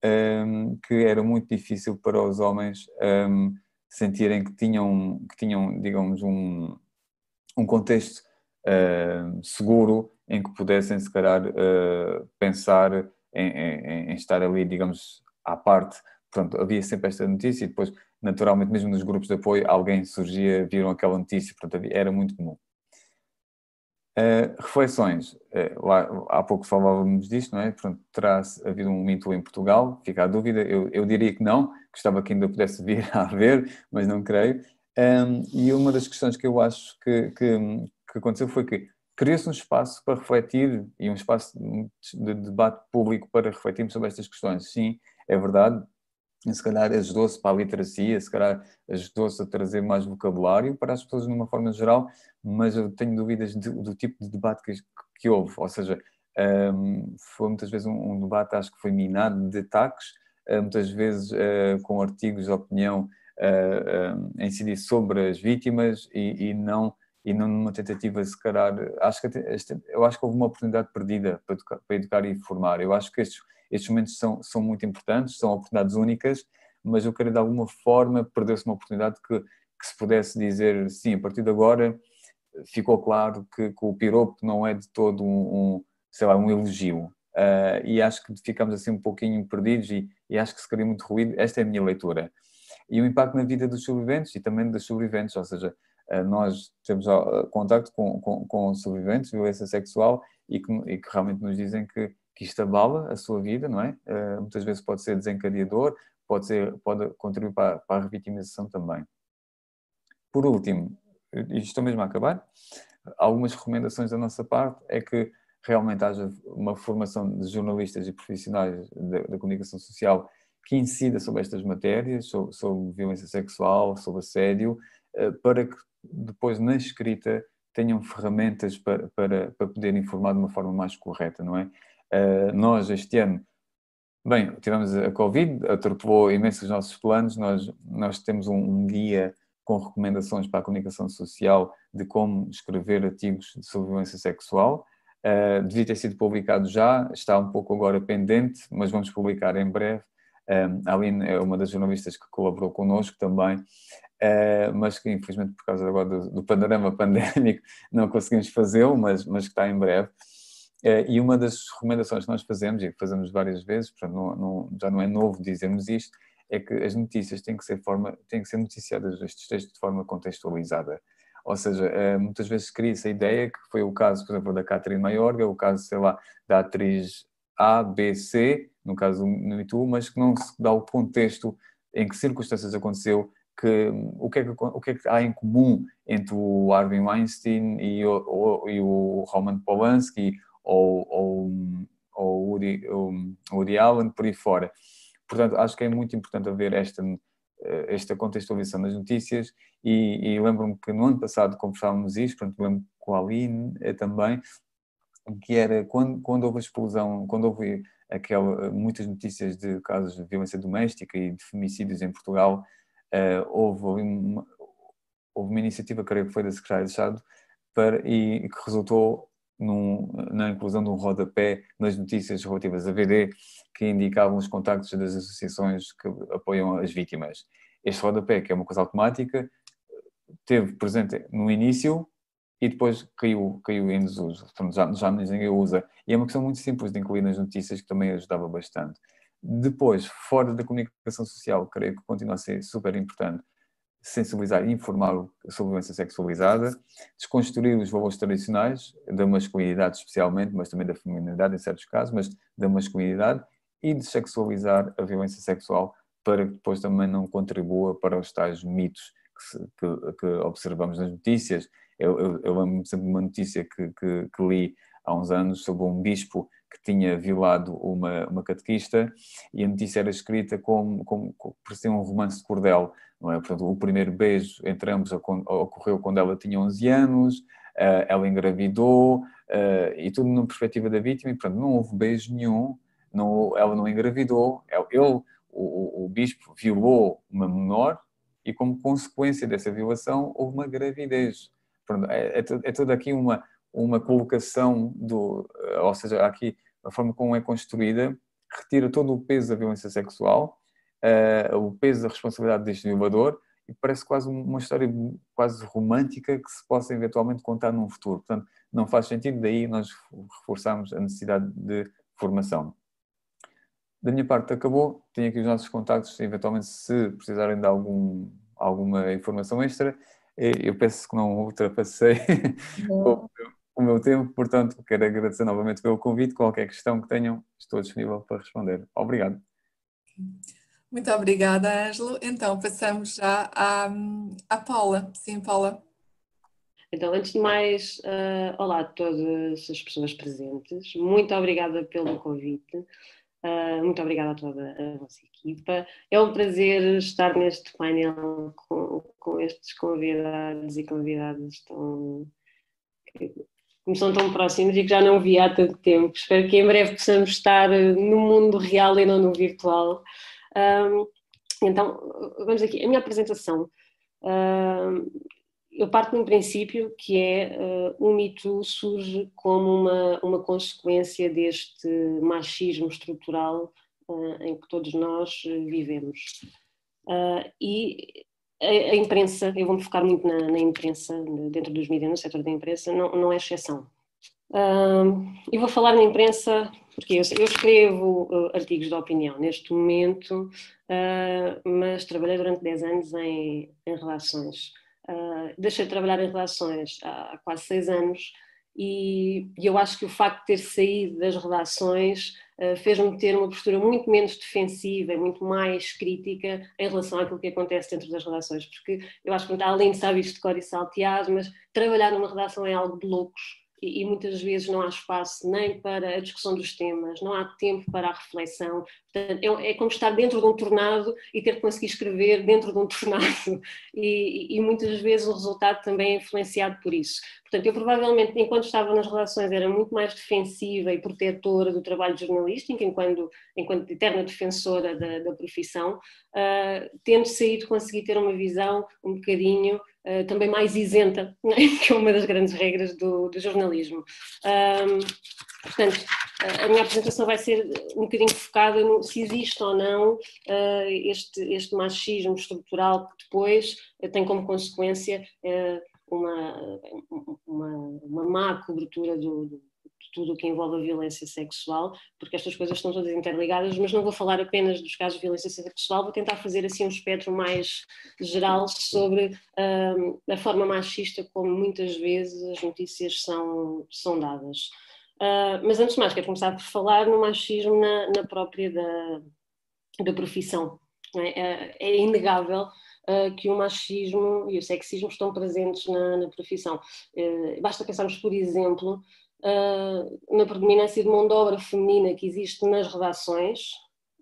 um, que era muito difícil para os homens um, sentirem que tinham, que tinham digamos, um, um contexto uh, seguro em que pudessem, se calhar, uh, pensar em, em, em estar ali, digamos, à parte. Portanto, havia sempre esta notícia e depois, naturalmente, mesmo nos grupos de apoio, alguém surgia, viram aquela notícia, portanto, havia, era muito comum. Uh, reflexões, uh, lá, há pouco falávamos disto, não é? Portanto, terá havido um Me Too em Portugal, fica a dúvida, eu, eu diria que não, gostava que ainda pudesse vir a haver, mas não creio. Um, e uma das questões que eu acho que, que, que aconteceu foi que criou-se um espaço para refletir e um espaço de debate público para refletirmos sobre estas questões. Sim, é verdade, se calhar ajudou-se para a literacia, se calhar ajudou-se a trazer mais vocabulário para as pessoas de uma forma geral, mas eu tenho dúvidas de, do tipo de debate que, que houve, ou seja, um, foi muitas vezes um, um debate, acho que foi minado de ataques, uh, muitas vezes uh, com artigos de opinião uh, uh, a incidir sobre as vítimas e, e, não, e não numa tentativa, se calhar, acho que, eu acho que houve uma oportunidade perdida para educar, para educar e formar. Eu acho que estes, estes momentos são, são muito importantes, são oportunidades únicas, mas eu quero de alguma forma perder-se uma oportunidade que, que se pudesse dizer, sim, a partir de agora ficou claro que, que o piropo não é de todo um, um sei lá, um elogio, uh, e acho que ficamos assim um pouquinho perdidos e, e acho que se cria muito ruído. Esta é a minha leitura. E o impacto na vida dos sobreviventes e também das sobreviventes, ou seja, uh, nós temos uh, contacto com, com, com sobreviventes de violência sexual e que, e que realmente nos dizem que, que isto abala a sua vida, não é? Uh, muitas vezes pode ser desencadeador, pode, ser, pode contribuir para, para a revitimização também. Por último, e estou mesmo a acabar, algumas recomendações da nossa parte é que realmente haja uma formação de jornalistas e profissionais da, da comunicação social que incida sobre estas matérias, sobre, sobre violência sexual, sobre assédio, para que depois na escrita tenham ferramentas para, para, para poder informar de uma forma mais correta, não é? Nós este ano, bem, tivemos a Covid, atropelou imenso os nossos planos, nós, nós temos um, um guia com recomendações para a comunicação social de como escrever artigos sobre violência sexual. Uh, devia ter sido publicado já, está um pouco agora pendente, mas vamos publicar em breve. Um, a Aline é uma das jornalistas que colaborou connosco também, uh, mas que infelizmente por causa agora do, do panorama pandémico não conseguimos fazê-lo, mas, mas que está em breve. Uh, e uma das recomendações que nós fazemos, e que fazemos várias vezes, portanto não, não, já não é novo dizermos isto, é que as notícias têm que ser, forma, têm que ser noticiadas, estes textos, de forma contextualizada. Ou seja, muitas vezes cria-se a ideia que foi o caso, por exemplo, da Catarina Mayorga, o caso, sei lá, da atriz A, B, C, no caso do Me Too, mas que não se dá o contexto em que circunstâncias aconteceu, que, o, que é que, o que é que há em comum entre o Harvey Weinstein e o, o, e o Roman Polanski ou, ou, ou Woody, o Woody Allen, por aí fora. Portanto, acho que é muito importante haver esta, esta contextualização das notícias e, e lembro-me que no ano passado conversávamos isto, portanto, lembro-me com a Aline também, que era quando, quando houve a explosão, quando houve aquela, muitas notícias de casos de violência doméstica e de femicídios em Portugal, uh, houve, uma, houve uma iniciativa, creio que foi da Secretaria de Estado, para, e que resultou Num, na inclusão de um rodapé nas notícias relativas à V D, que indicavam os contactos das associações que apoiam as vítimas. Este rodapé, que é uma coisa automática, teve presente no início e depois caiu, caiu em desuso, portanto já, já ninguém usa. E é uma questão muito simples de incluir nas notícias, que também ajudava bastante. Depois, fora da comunicação social, creio que continua a ser super importante sensibilizar e informar sobre violência sexualizada, desconstruir os valores tradicionais, da masculinidade especialmente, mas também da feminilidade em certos casos, mas da masculinidade, e dessexualizar a violência sexual para que depois também não contribua para os tais mitos que, se, que, que observamos nas notícias. Eu, eu, eu lembro-me sempre de uma notícia que, que, que li há uns anos sobre um bispo que tinha violado uma, uma catequista, e a notícia era escrita como, como, como parecia um romance de cordel, não é? Portanto, o primeiro beijo entre ambos ocorreu quando ela tinha onze anos, ela engravidou, e tudo na perspectiva da vítima, e portanto não houve beijo nenhum, não, ela não engravidou, ele, o, o bispo violou uma menor, e como consequência dessa violação houve uma gravidez. Portanto, é, é, é toda aqui uma... uma colocação, do, ou seja, aqui a forma como é construída retira todo o peso da violência sexual, uh, o peso da responsabilidade deste violador, e parece quase uma história quase romântica que se possa eventualmente contar num futuro. Portanto, não faz sentido, daí nós reforçamos a necessidade de formação. Da minha parte acabou, tenho aqui os nossos contactos, eventualmente se precisarem de algum, alguma informação extra. Eu penso que não ultrapassei o meu tempo, portanto quero agradecer novamente pelo convite, qualquer questão que tenham, estou disponível para responder. Obrigado. Muito obrigada, Ângelo. Então passamos já à, à Paula. Sim, Paula. Então, antes de mais, uh, olá a todas as pessoas presentes, muito obrigada pelo convite, uh, muito obrigada a toda a vossa equipa. É um prazer estar neste painel com, com estes convidados e convidadas tão, que, que são tão próximos e que já não vi há tanto tempo. Espero que em breve possamos estar no mundo real e não no virtual. Um, então, vamos aqui, a minha apresentação. Um, Eu parto de um princípio que é uh, o Me Too surge como uma, uma consequência deste machismo estrutural uh, em que todos nós vivemos. Uh, e a, a imprensa, eu vou-me focar muito na, na imprensa, dentro dos mídias, no setor da imprensa, não, não é exceção. Uh, eu vou falar na imprensa porque eu, eu escrevo uh, artigos de opinião neste momento, uh, mas trabalhei durante dez anos em, em relações. Uh, deixei de trabalhar em relações há quase seis anos e, e eu acho que o facto de ter saído das relações uh, fez-me ter uma postura muito menos defensiva e muito mais crítica em relação àquilo que acontece dentro das relações, porque eu acho que além de saber isto de cor e salteado, mas trabalhar numa relação é algo de loucos e, e muitas vezes não há espaço nem para a discussão dos temas, não há tempo para a reflexão. Portanto, é, é como estar dentro de um tornado e ter que conseguir escrever dentro de um tornado e, e muitas vezes o resultado também é influenciado por isso. Portanto, eu provavelmente, enquanto estava nas relações, era muito mais defensiva e protetora do trabalho jornalístico, enquanto, enquanto eterna defensora da, da profissão, uh, tendo saído consegui ter uma visão um bocadinho uh, também mais isenta, né? Que é uma das grandes regras do, do jornalismo. Um, portanto, a minha apresentação vai ser um bocadinho focada no se existe ou não uh, este, este machismo estrutural que depois uh, tem como consequência uh, uma, uma, uma má cobertura do, do, de tudo o que envolve a violência sexual, porque estas coisas estão todas interligadas, mas não vou falar apenas dos casos de violência sexual, vou tentar fazer assim um espectro mais geral sobre uh, a forma machista como muitas vezes as notícias são, são dadas. Uh, mas antes de mais, quero começar por falar no machismo na, na própria da, da profissão. Não é? É, é inegável uh, que o machismo e o sexismo estão presentes na, na profissão. Uh, basta pensarmos, por exemplo, uh, na predominância de mão de obra feminina que existe nas redações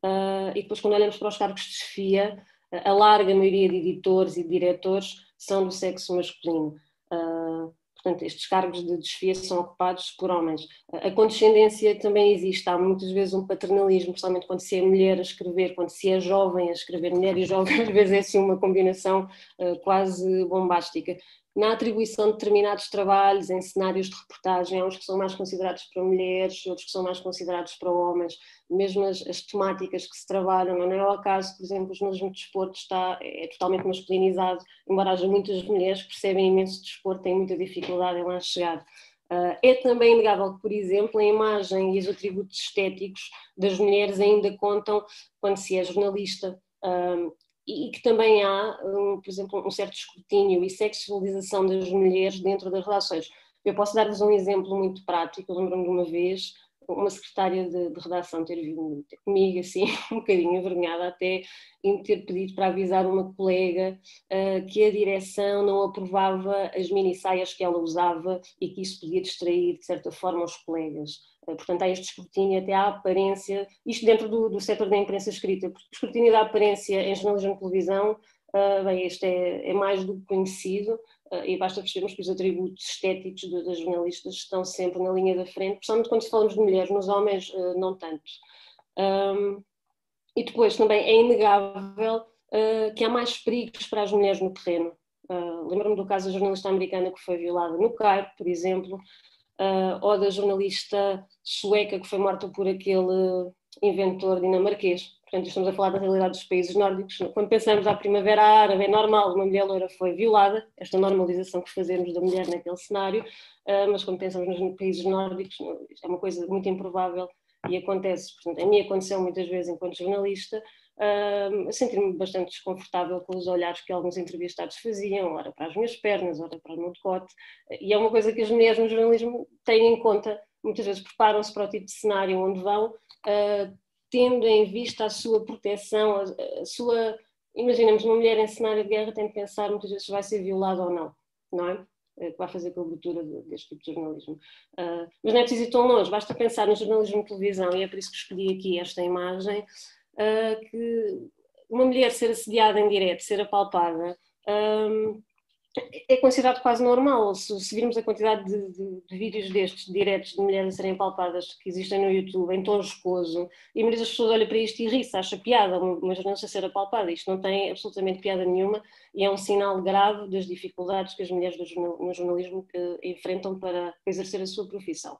uh, e depois quando olhamos para os cargos de chefia, a larga maioria de editores e de diretores são do sexo masculino. Uh, Portanto, estes cargos de chefia são ocupados por homens. A condescendência também existe, há muitas vezes um paternalismo, principalmente quando se é mulher a escrever, quando se é jovem a escrever, mulher e jovem, às vezes é assim uma combinação uh, quase bombástica. Na atribuição de determinados trabalhos, em cenários de reportagem, há uns que são mais considerados para mulheres, outros que são mais considerados para homens, mesmo as, as temáticas que se trabalham, não é o caso, por exemplo, o jornalismo de desporto está, é totalmente masculinizado, embora haja muitas mulheres que percebem imenso desporto, têm muita dificuldade em lá chegar. Uh, é também inegável que, por exemplo, a imagem e os atributos estéticos das mulheres ainda contam quando se é jornalista. Uh, E que também há, por exemplo, um certo escrutínio e sexualização das mulheres dentro das relações. Eu posso dar-vos um exemplo muito prático. Eu lembro-me de uma vez, uma secretária de, de redação ter vindo ter comigo, assim, um bocadinho envergonhada até, e me ter pedido para avisar uma colega uh, que a direção não aprovava as mini-saias que ela usava e que isso podia distrair, de certa forma, os colegas. Portanto, há este escrutínio até à aparência, isto dentro do, do setor da imprensa escrita, porque o escrutínio da aparência em jornalismo de televisão, uh, bem, este é, é mais do que conhecido, uh, e basta percebermos que os atributos estéticos do, das jornalistas estão sempre na linha da frente, principalmente quando falamos de mulheres, nos homens uh, não tanto. Um, e depois também é inegável uh, que há mais perigos para as mulheres no terreno. Uh, lembro-me do caso da jornalista americana que foi violada no Cairo, por exemplo, Uh, ou da jornalista sueca que foi morta por aquele inventor dinamarquês. Portanto, estamos a falar da realidade dos países nórdicos. Quando pensamos à primavera árabe, é normal, uma mulher loira foi violada, esta normalização que fazemos da mulher naquele cenário, uh, mas quando pensamos nos países nórdicos, é uma coisa muito improvável e acontece. Portanto, a mim aconteceu muitas vezes enquanto jornalista, Uh, senti-me bastante desconfortável com os olhares que alguns entrevistados faziam, ora para as minhas pernas, ora para o meu decote, e é uma coisa que as mulheres no jornalismo têm em conta, muitas vezes preparam-se para o tipo de cenário onde vão, uh, tendo em vista a sua proteção, a, a sua, imaginemos, uma mulher em cenário de guerra tem de pensar muitas vezes se vai ser violada ou não, não é? Que vai fazer cobertura deste tipo de jornalismo. Uh, mas não é preciso ir tão longe, basta pensar no jornalismo de televisão, e é por isso que escolhi aqui esta imagem, Uh, que uma mulher ser assediada em direto, ser apalpada, um, é considerado quase normal. Se, se virmos a quantidade de, de, de vídeos destes, diretos de mulheres a serem apalpadas que existem no YouTube, em tom jocoso, e muitas das pessoas olham para isto e ri-se, acha piada, uma jornalista ser apalpada, isto não tem absolutamente piada nenhuma e é um sinal grave das dificuldades que as mulheres do jornal, no jornalismo que enfrentam para exercer a sua profissão.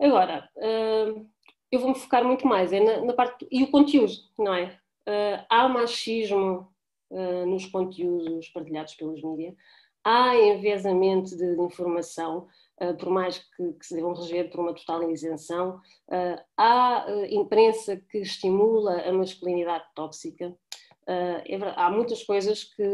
Agora... Uh, eu vou-me focar muito mais, é na, na parte, e o conteúdo, não é? Uh, há machismo uh, nos conteúdos partilhados pelos mídias, há enviesamento de, de informação, uh, por mais que, que se devam reger por uma total isenção, uh, há uh, imprensa que estimula a masculinidade tóxica, uh, é verdade, há muitas coisas que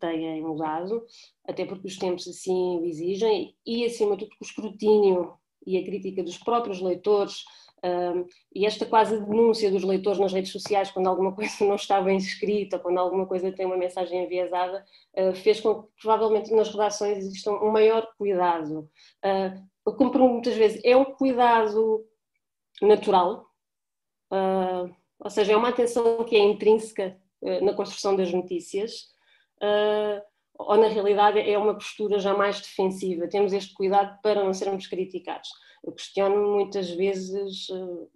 têm mudado, até porque os tempos assim o exigem, e acima de tudo o escrutínio e a crítica dos próprios leitores, Um, e esta quase denúncia dos leitores nas redes sociais quando alguma coisa não está bem escrita, quando alguma coisa tem uma mensagem enviesada, uh, fez com que provavelmente nas redações exista um maior cuidado. Uh, como pergunto muitas vezes, é um cuidado natural, uh, ou seja, é uma atenção que é intrínseca uh, na construção das notícias, uh, ou na realidade é uma postura já mais defensiva, temos este cuidado para não sermos criticados. Eu questiono-me muitas vezes uh,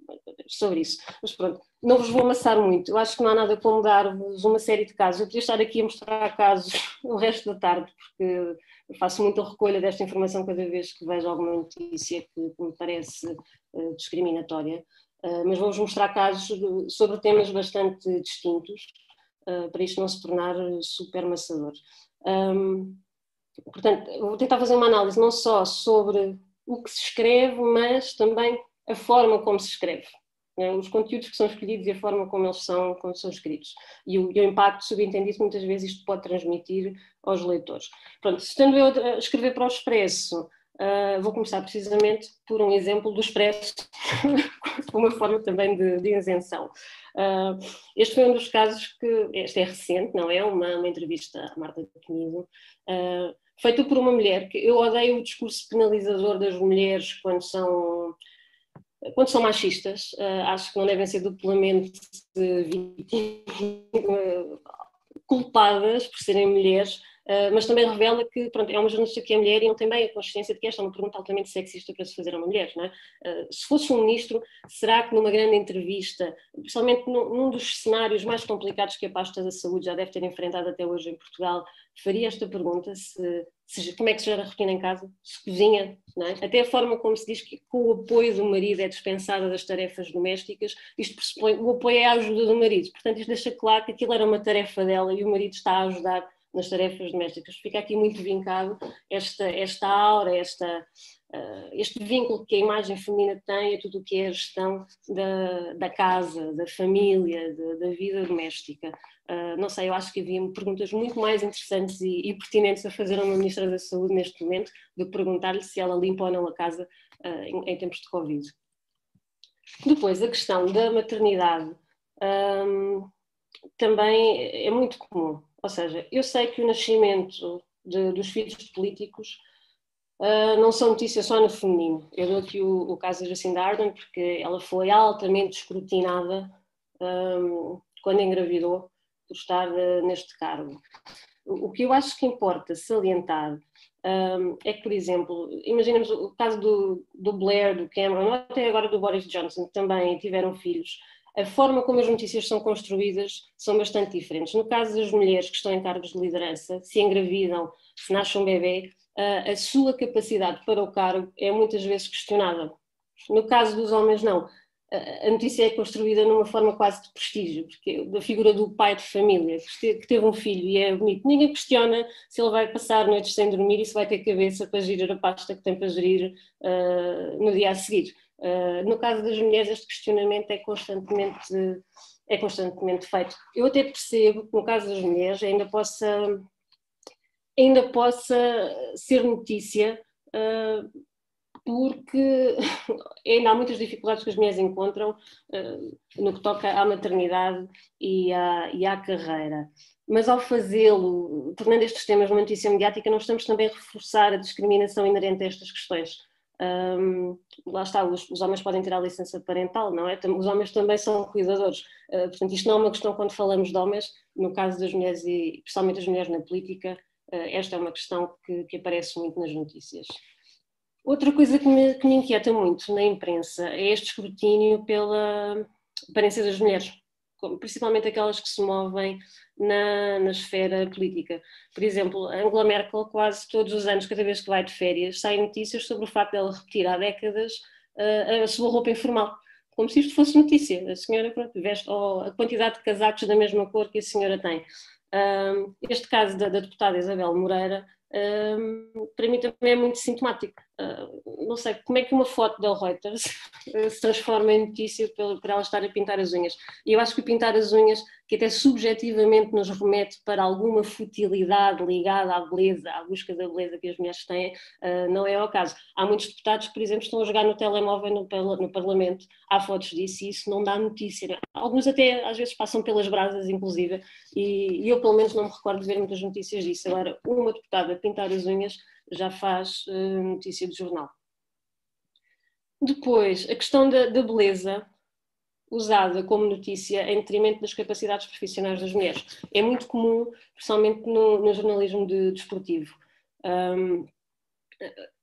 sobre isso, mas pronto, não vos vou amassar muito, eu acho que não há nada como dar-vos uma série de casos, eu podia estar aqui a mostrar casos o resto da tarde, porque eu faço muita recolha desta informação cada vez que vejo alguma notícia que me parece uh, discriminatória, uh, mas vou-vos mostrar casos de, sobre temas bastante distintos, uh, para isto não se tornar super amassador. Um, portanto, vou tentar fazer uma análise não só sobre o que se escreve, mas também a forma como se escreve, né? Os conteúdos que são escolhidos e a forma como eles são, como são escritos, e o, e o impacto subentendido muitas vezes isto pode transmitir aos leitores. Pronto, estando eu a escrever para o Expresso, uh, vou começar precisamente por um exemplo do Expresso, uma forma também de, de isenção. Uh, este foi um dos casos que, este é recente, não é? Uma, uma entrevista à Marta Penido, uh, feita por uma mulher, que eu odeio o discurso penalizador das mulheres quando são, quando são machistas, uh, acho que não devem ser duplamente uh, culpadas por serem mulheres, uh, mas também revela que, pronto, é uma jornalista que é mulher e não tem bem a consciência de que esta é uma pergunta altamente sexista para se fazer a uma mulher, não é? Uh, se fosse um ministro, será que numa grande entrevista, principalmente num, num dos cenários mais complicados que a pasta da saúde já deve ter enfrentado até hoje em Portugal, faria esta pergunta, se, se, como é que se gera a rotina em casa, se cozinha, não é? Até a forma como se diz que com o apoio do marido é dispensada das tarefas domésticas, isto pressupõe, o apoio é a ajuda do marido, portanto isto deixa claro que aquilo era uma tarefa dela e o marido está a ajudar nas tarefas domésticas. Fica aqui muito vincado esta, esta aura, esta, uh, este vínculo que a imagem feminina tem a tudo o que é a gestão da, da casa, da família, de, da vida doméstica. Uh, não sei, eu acho que havia perguntas muito mais interessantes e, e pertinentes a fazer a uma Ministra da Saúde neste momento do que perguntar-lhe se ela limpa ou não a casa uh, em, em tempos de Covid. Depois, a questão da maternidade um, também é muito comum. Ou seja, eu sei que o nascimento de, dos filhos de políticos uh, não são notícias só no feminino. Eu dou aqui o, o caso da Jacinda Ardern, porque ela foi altamente escrutinada um, quando engravidou por estar uh, neste cargo. O, o que eu acho que importa salientar um, é que, por exemplo, imaginemos o caso do, do Blair, do Cameron, até agora do Boris Johnson, que também tiveram filhos. A forma como as notícias são construídas são bastante diferentes. No caso das mulheres que estão em cargos de liderança, se engravidam, se nasce um bebê, a sua capacidade para o cargo é muitas vezes questionada. No caso dos homens, não. A notícia é construída numa forma quase de prestígio, porque da figura do pai de família, que teve um filho e é bonito, ninguém questiona se ele vai passar noites sem dormir e se vai ter cabeça para gerir a pasta que tem para gerir uh, no dia a seguir. Uh, no caso das mulheres, este questionamento é constantemente é constantemente feito. Eu até percebo que no caso das mulheres ainda possa, ainda possa ser notícia, uh, porque ainda há muitas dificuldades que as mulheres encontram uh, no que toca à maternidade e à, e à carreira. Mas ao fazê-lo, tornando estes temas uma notícia mediática, nós estamos também a reforçar a discriminação inerente a estas questões. Um, lá está, os, os homens podem tirar a licença parental, não é? Os homens também são cuidadores, uh, portanto isto não é uma questão quando falamos de homens, no caso das mulheres e principalmente das mulheres na política, uh, esta é uma questão que, que aparece muito nas notícias. Outra coisa que me, que me inquieta muito na imprensa é este escrutínio pela aparência das mulheres, principalmente aquelas que se movem na, na esfera política. Por exemplo, Angela Merkel quase todos os anos, cada vez que vai de férias, saem notícias sobre o facto dela repetir há décadas uh, a sua roupa informal, como se isto fosse notícia. A senhora, pronto, veste, ou a quantidade de casacos da mesma cor que a senhora tem. Um, este caso da, da deputada Isabel Moreira, um, para mim também é muito sintomático. Uh, não sei, como é que uma foto da Reuters uh, se transforma em notícia por, por ela estar a pintar as unhas? E eu acho que pintar as unhas, que até subjetivamente nos remete para alguma futilidade ligada à beleza, à busca da beleza que as mulheres têm, uh, não é o caso. Há muitos deputados que, por exemplo, estão a jogar no telemóvel no, no Parlamento, há fotos disso e isso não dá notícia. Não é? Alguns até às vezes passam pelas brasas, inclusive, e, e eu pelo menos não me recordo de ver muitas notícias disso. Agora, uma deputada pintar as unhas já faz uh, notícia de jornal. Depois, a questão da, da beleza usada como notícia em detrimento das capacidades profissionais das mulheres. É muito comum, principalmente no, no jornalismo de, desportivo. Um,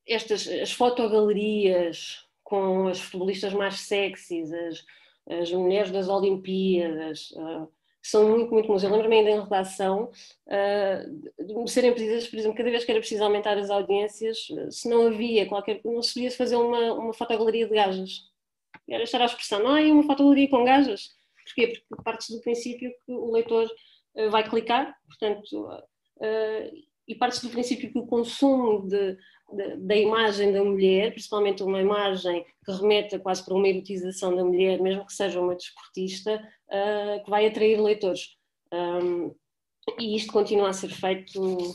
estas, as fotogalerias com as futebolistas mais sexys, as, as mulheres das Olimpíadas, uh, são muito, muito comuns. Eu lembro-me ainda em redação uh, de me serem pedidas, por exemplo, cada vez que era preciso aumentar as audiências, se não havia qualquer, não se podia fazer uma, uma fotogaleria de gajas. Era estar à expressão, não, é uma fotogaleria com gajas. Porquê? Porque parte do princípio que o leitor uh, vai clicar, portanto, uh, e parte do princípio que o consumo de, de, da imagem da mulher, principalmente uma imagem que remeta quase para uma erotização da mulher, mesmo que seja uma desportista, uh, que vai atrair leitores. Um, e isto continua a ser feito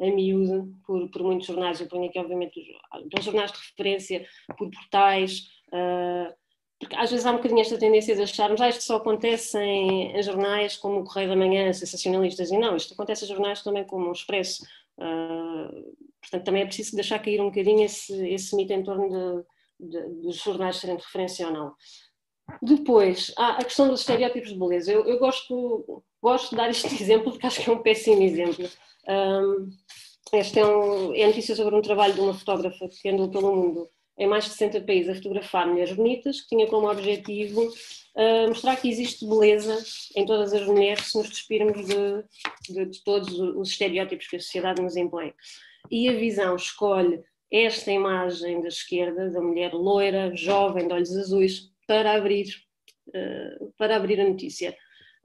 a miúdo por, por muitos jornais. Eu ponho aqui, obviamente, os, os jornais de referência, por portais. Uh, porque às vezes há um bocadinho esta tendência de acharmos, ah, isto só acontece em, em jornais como o Correio da Manhã, sensacionalistas, e não, isto acontece em jornais também como o Expresso, uh, portanto também é preciso deixar cair um bocadinho esse, esse mito em torno de, de, dos jornais serem de referência ou não. Depois, há a questão dos estereótipos de beleza. Eu, eu gosto, gosto de dar este exemplo porque acho que é um péssimo exemplo. Um, este é, um, é a notícia sobre um trabalho de uma fotógrafa que andou pelo mundo, em mais de sessenta países, a fotografar mulheres bonitas, que tinha como objetivo uh, mostrar que existe beleza em todas as mulheres se nos despirmos de, de, de todos os estereótipos que a sociedade nos impõe. E a visão escolhe esta imagem da esquerda, da mulher loira, jovem, de olhos azuis, para abrir, uh, para abrir a notícia.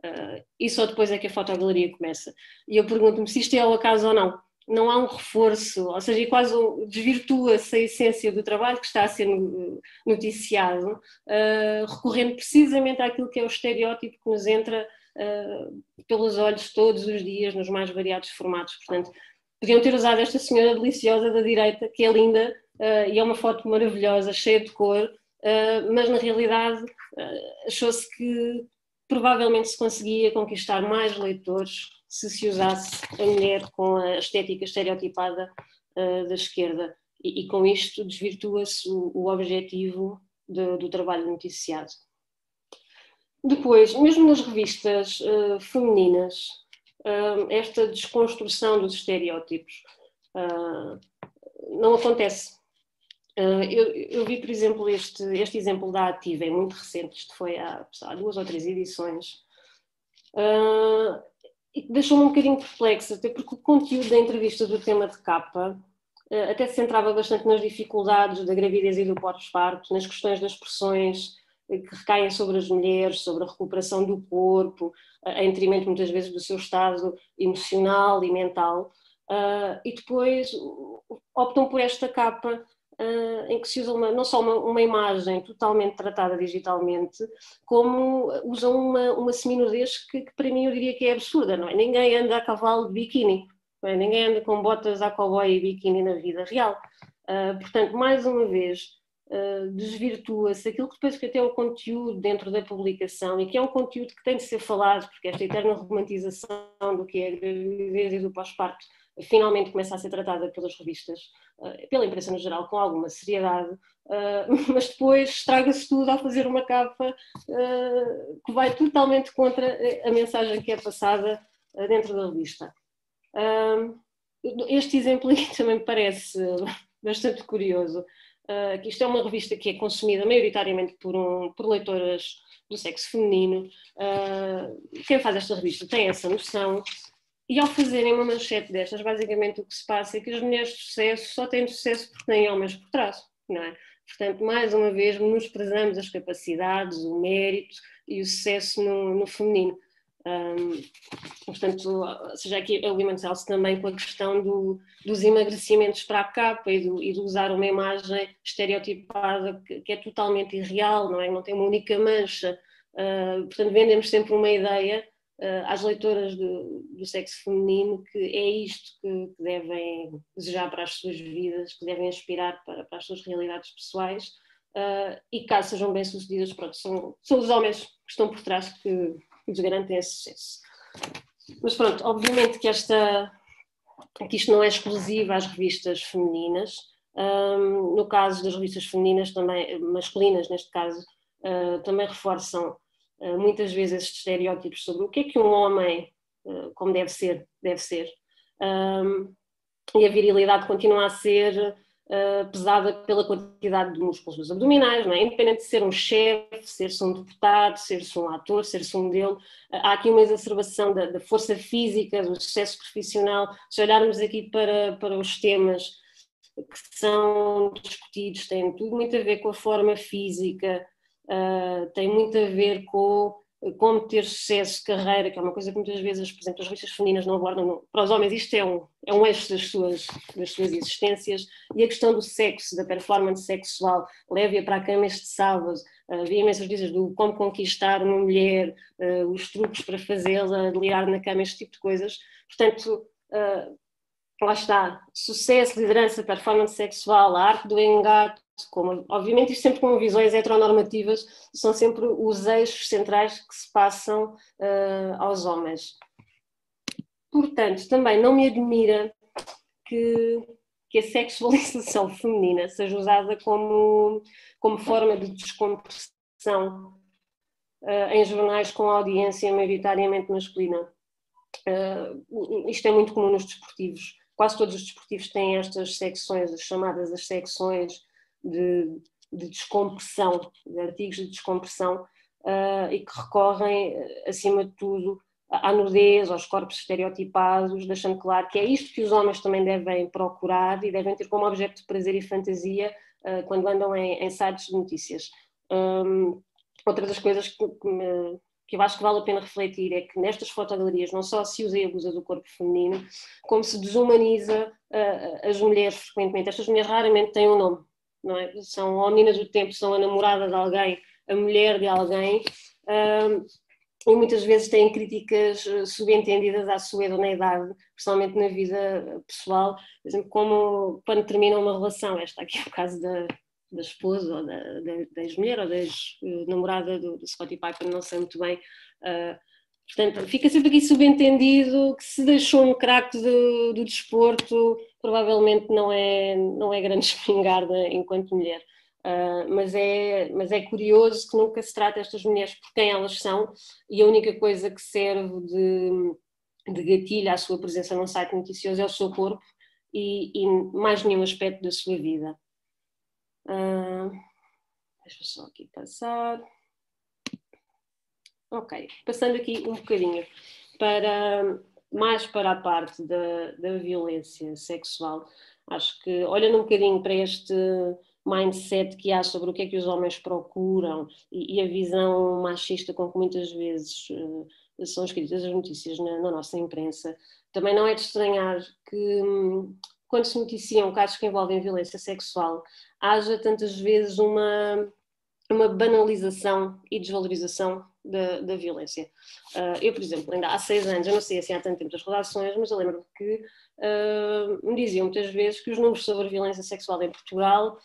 Uh, e só depois é que a fotogaleria começa. E eu pergunto-me se isto é ao acaso ou não. Não há um reforço, ou seja, quase desvirtua-se a essência do trabalho que está a ser noticiado, uh, recorrendo precisamente àquilo que é o estereótipo que nos entra uh, pelos olhos todos os dias, nos mais variados formatos. Portanto, podiam ter usado esta senhora deliciosa da direita, que é linda, uh, e é uma foto maravilhosa, cheia de cor, uh, mas na realidade uh, achou-se que provavelmente se conseguia conquistar mais leitores se se usasse a mulher com a estética estereotipada uh, da esquerda, e, e com isto desvirtua-se o, o objetivo de, do trabalho noticiado. Depois, mesmo nas revistas uh, femininas, uh, esta desconstrução dos estereótipos uh, não acontece. Uh, eu, eu vi, por exemplo, este, este exemplo da Ativa, é muito recente, isto foi há, há duas ou três edições, uh, deixou-me um bocadinho perplexa, até porque o conteúdo da entrevista do tema de capa até se centrava bastante nas dificuldades da gravidez e do pós-parto, nas questões das pressões que recaem sobre as mulheres, sobre a recuperação do corpo, em detrimento muitas vezes do seu estado emocional e mental, e depois optam por esta capa Uh, em que se usa uma, não só uma, uma imagem totalmente tratada digitalmente, como usam uma, uma seminudez que, que para mim eu diria que é absurda, não é? Ninguém anda a cavalo de biquíni, não é? Ninguém anda com botas à cowboy e biquíni na vida real. Uh, portanto, mais uma vez, uh, desvirtua-se aquilo que depois que até é o conteúdo dentro da publicação e que é um conteúdo que tem de ser falado, porque esta eterna romantização do que é a gravidez e do pós-parto finalmente começa a ser tratada pelas revistas, pela imprensa no geral, com alguma seriedade, mas depois estraga-se tudo ao fazer uma capa que vai totalmente contra a mensagem que é passada dentro da revista. Este exemplo aqui também me parece bastante curioso, que isto é uma revista que é consumida maioritariamente por, um, por leitoras do sexo feminino. Quem faz esta revista tem essa noção. E ao fazerem uma manchete destas, basicamente o que se passa é que as mulheres de sucesso só têm sucesso porque têm homens por trás, não é? Portanto, mais uma vez, menosprezamos as capacidades, o mérito e o sucesso no, no feminino. Um, portanto, ou seja, aqui alimentar-se também com a questão do, dos emagrecimentos para a capa e, do, e de usar uma imagem estereotipada que, que é totalmente irreal, não é? Não tem uma única mancha. Uh, portanto, vendemos sempre uma ideia às leitoras do, do sexo feminino que é isto que, que devem desejar para as suas vidas, que devem aspirar para, para as suas realidades pessoais, uh, e caso sejam bem-sucedidas, pronto, são, são os homens que estão por trás que lhes garantem esse sucesso. Mas pronto, obviamente que, esta, que isto não é exclusivo às revistas femininas. Um, no caso das revistas femininas, também, masculinas neste caso, uh, também reforçam muitas vezes estes estereótipos sobre o que é que um homem, como deve ser, deve ser. Um, e a virilidade continua a ser uh, pesada pela quantidade de músculos dos abdominais, não é? Independente de ser um chefe, ser-se um deputado, ser-se um ator, ser-se um modelo, há aqui uma exacerbação da, da força física, do sucesso profissional. Se olharmos aqui para, para os temas que são discutidos, tem tudo muito a ver com a forma física. Uh, tem muito a ver com como ter sucesso, carreira, que é uma coisa que muitas vezes, por exemplo, as revistas femininas não abordam. Não. Para os homens isto é um, é um eixo das suas, das suas existências. E a questão do sexo, da performance sexual, leve-a para a cama este sábado. Havia uh, imensas notícias do como conquistar uma mulher, uh, os truques para fazê-la, delirar na cama, este tipo de coisas. Portanto, uh, lá está, sucesso, liderança, performance sexual, a arte do engato. Como, obviamente isto sempre com visões heteronormativas, são sempre os eixos centrais que se passam uh, aos homens. Portanto, também não me admira que, que a sexualização feminina seja usada como, como forma de descompressão uh, em jornais com audiência maioritariamente masculina. Uh, isto é muito comum nos desportivos. Quase todos os desportivos têm estas secções, as chamadas as secções De, de descompressão, de artigos de descompressão, uh, e que recorrem, acima de tudo, à nudez, aos corpos estereotipados, deixando claro que é isto que os homens também devem procurar e devem ter como objeto de prazer e fantasia uh, quando andam em, em sites de notícias. Um, outra das coisas que, que, me, que eu acho que vale a pena refletir é que nestas fotogalerias não só se usa e abusa do corpo feminino, como se desumaniza uh, as mulheres frequentemente. Estas mulheres raramente têm um nome. Não é? São ou meninas do tempo, são a namorada de alguém, a mulher de alguém, um, e muitas vezes têm críticas subentendidas à sua idoneidade, principalmente na vida pessoal, por exemplo, como quando termina uma relação. Esta aqui é o caso da, da esposa, ou da, da, da ex-mulher, ou da ex-namorada do, do Scottie Piper, não sei muito bem. Uh, Portanto, fica sempre aqui subentendido que se deixou um craque do, do desporto, provavelmente não é, não é grande espingarda enquanto mulher. Uh, mas, é, mas é curioso que nunca se trata estas mulheres por quem elas são, e a única coisa que serve de, de gatilho à sua presença num site noticioso é o seu corpo e, e mais nenhum aspecto da sua vida. Uh, deixa só aqui passar... Ok, passando aqui um bocadinho para, mais para a parte da, da violência sexual, acho que olhando um bocadinho para este mindset que há sobre o que é que os homens procuram e, e a visão machista com que muitas vezes uh, são escritas as notícias na, na nossa imprensa, também não é de estranhar que... quando se noticiam casos que envolvem violência sexual, haja tantas vezes uma, uma banalização e desvalorização da, da violência. Uh, eu, por exemplo, ainda há seis anos, eu não sei assim há tanto tempo das redações, mas eu lembro que uh, me diziam muitas vezes que os números sobre a violência sexual em Portugal,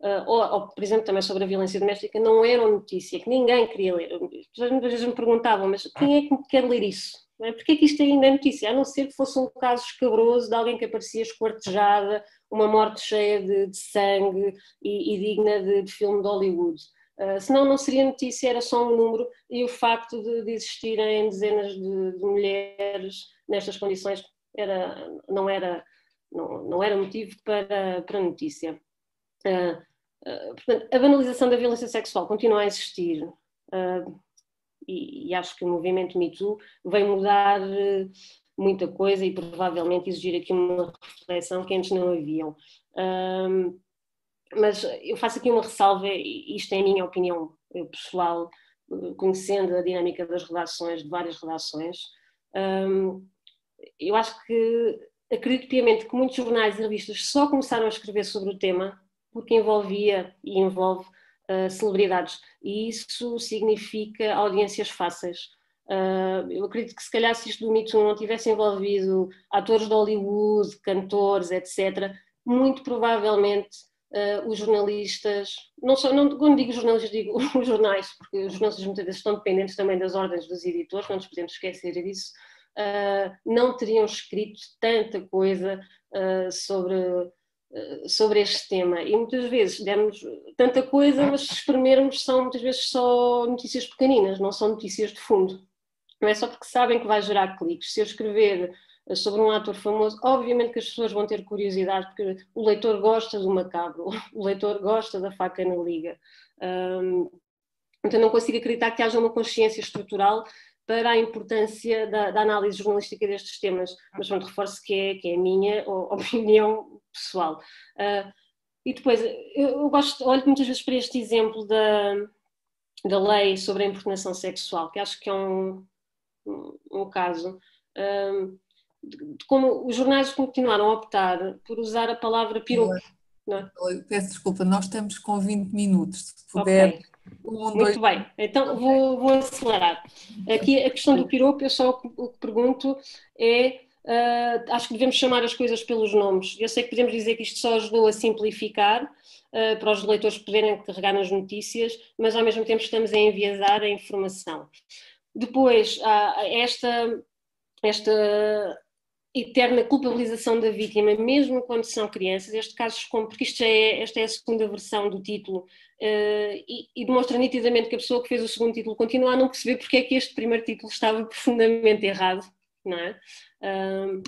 uh, ou, ou por exemplo também sobre a violência doméstica, não eram notícia, que ninguém queria ler. Muitas vezes me perguntavam, mas quem é que quer ler isso? Porque é que isto ainda é notícia? A não ser que fosse um caso escabroso de alguém que aparecia esquartejada, uma morte cheia de, de sangue e, e digna de, de filme de Hollywood. Uh, senão não seria notícia, era só um número, e o facto de, de existirem dezenas de, de mulheres nestas condições era, não, era, não, não era motivo para, para notícia. Uh, uh, portanto, a banalização da violência sexual continua a existir. Uh, E, e acho que o movimento Me Too vem mudar uh, muita coisa e provavelmente exigir aqui uma reflexão que antes não haviam. Um, mas eu faço aqui uma ressalva, e isto é a minha opinião pessoal, uh, conhecendo a dinâmica das redações, de várias redações. Um, eu acho que, acredito piamente que muitos jornais e revistas só começaram a escrever sobre o tema porque envolvia e envolve Uh, celebridades, e isso significa audiências fáceis. Uh, eu acredito que se calhar se isto do Me Too não tivesse envolvido atores de Hollywood, cantores, etcétera, muito provavelmente uh, os jornalistas, não só, não, quando digo jornalistas digo os jornais, porque os jornalistas muitas vezes estão dependentes também das ordens dos editores, não nos podemos esquecer disso, uh, não teriam escrito tanta coisa uh, sobre... sobre este tema, e muitas vezes demos tanta coisa, mas se espremermos são muitas vezes só notícias pequeninas, não são notícias de fundo. Não é só porque sabem que vai gerar cliques. Se eu escrever sobre um ator famoso, obviamente que as pessoas vão ter curiosidade, porque o leitor gosta do macabro, o leitor gosta da faca na liga. Hum, então não consigo acreditar que haja uma consciência estrutural para a importância da, da análise jornalística destes temas, mas pronto, reforço que é, que é a minha opinião pessoal. Uh, e depois, eu gosto, olho muitas vezes para este exemplo da, da lei sobre a importunação sexual, que acho que é um, um, um caso, um, de, de como os jornais continuaram a optar por usar a palavra piropo. Não é? Eu peço desculpa, nós estamos com vinte minutos, se puder... Okay. Um, Muito dois... bem, então vou, vou acelerar. Aqui a questão do piropo, eu só o que pergunto é, uh, acho que devemos chamar as coisas pelos nomes. Eu sei que podemos dizer que isto só ajudou a simplificar, uh, para os leitores poderem carregar nas notícias, mas ao mesmo tempo estamos a enviesar a informação. Depois, há esta, esta eterna culpabilização da vítima, mesmo quando são crianças, este caso, porque isto já é, esta é a segunda versão do título, Uh, e, e demonstra nitidamente que a pessoa que fez o segundo título continua a não perceber porque é que este primeiro título estava profundamente errado, não é? Uh,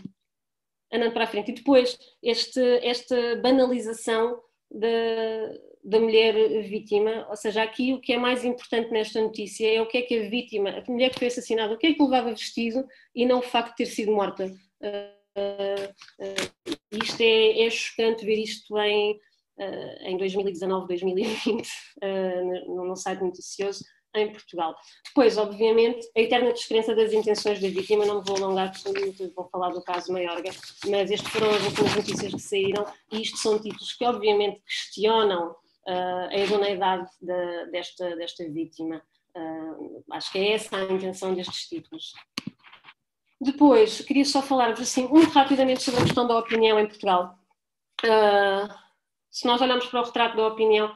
andando para a frente. E depois, este, esta banalização da, da mulher vítima, ou seja, aqui o que é mais importante nesta notícia é o que é que a vítima, a mulher que foi assassinada, o que é que levava vestido e não o facto de ter sido morta. Uh, uh, isto é, é chocante ver isto em... Uh, em dois mil e dezanove, dois mil e vinte, uh, num site noticioso, em Portugal. Depois, obviamente, a eterna descrença das intenções da vítima, não me vou alongar, porque vou falar do caso Mayorga, mas estas foram as últimas notícias que saíram, e isto são títulos que obviamente questionam uh, a idoneidade da, desta, desta vítima. Uh, acho que é essa a intenção destes títulos. Depois, queria só falar-vos assim, muito rapidamente sobre a questão da opinião em Portugal. Uh, Se nós olharmos para o retrato da opinião,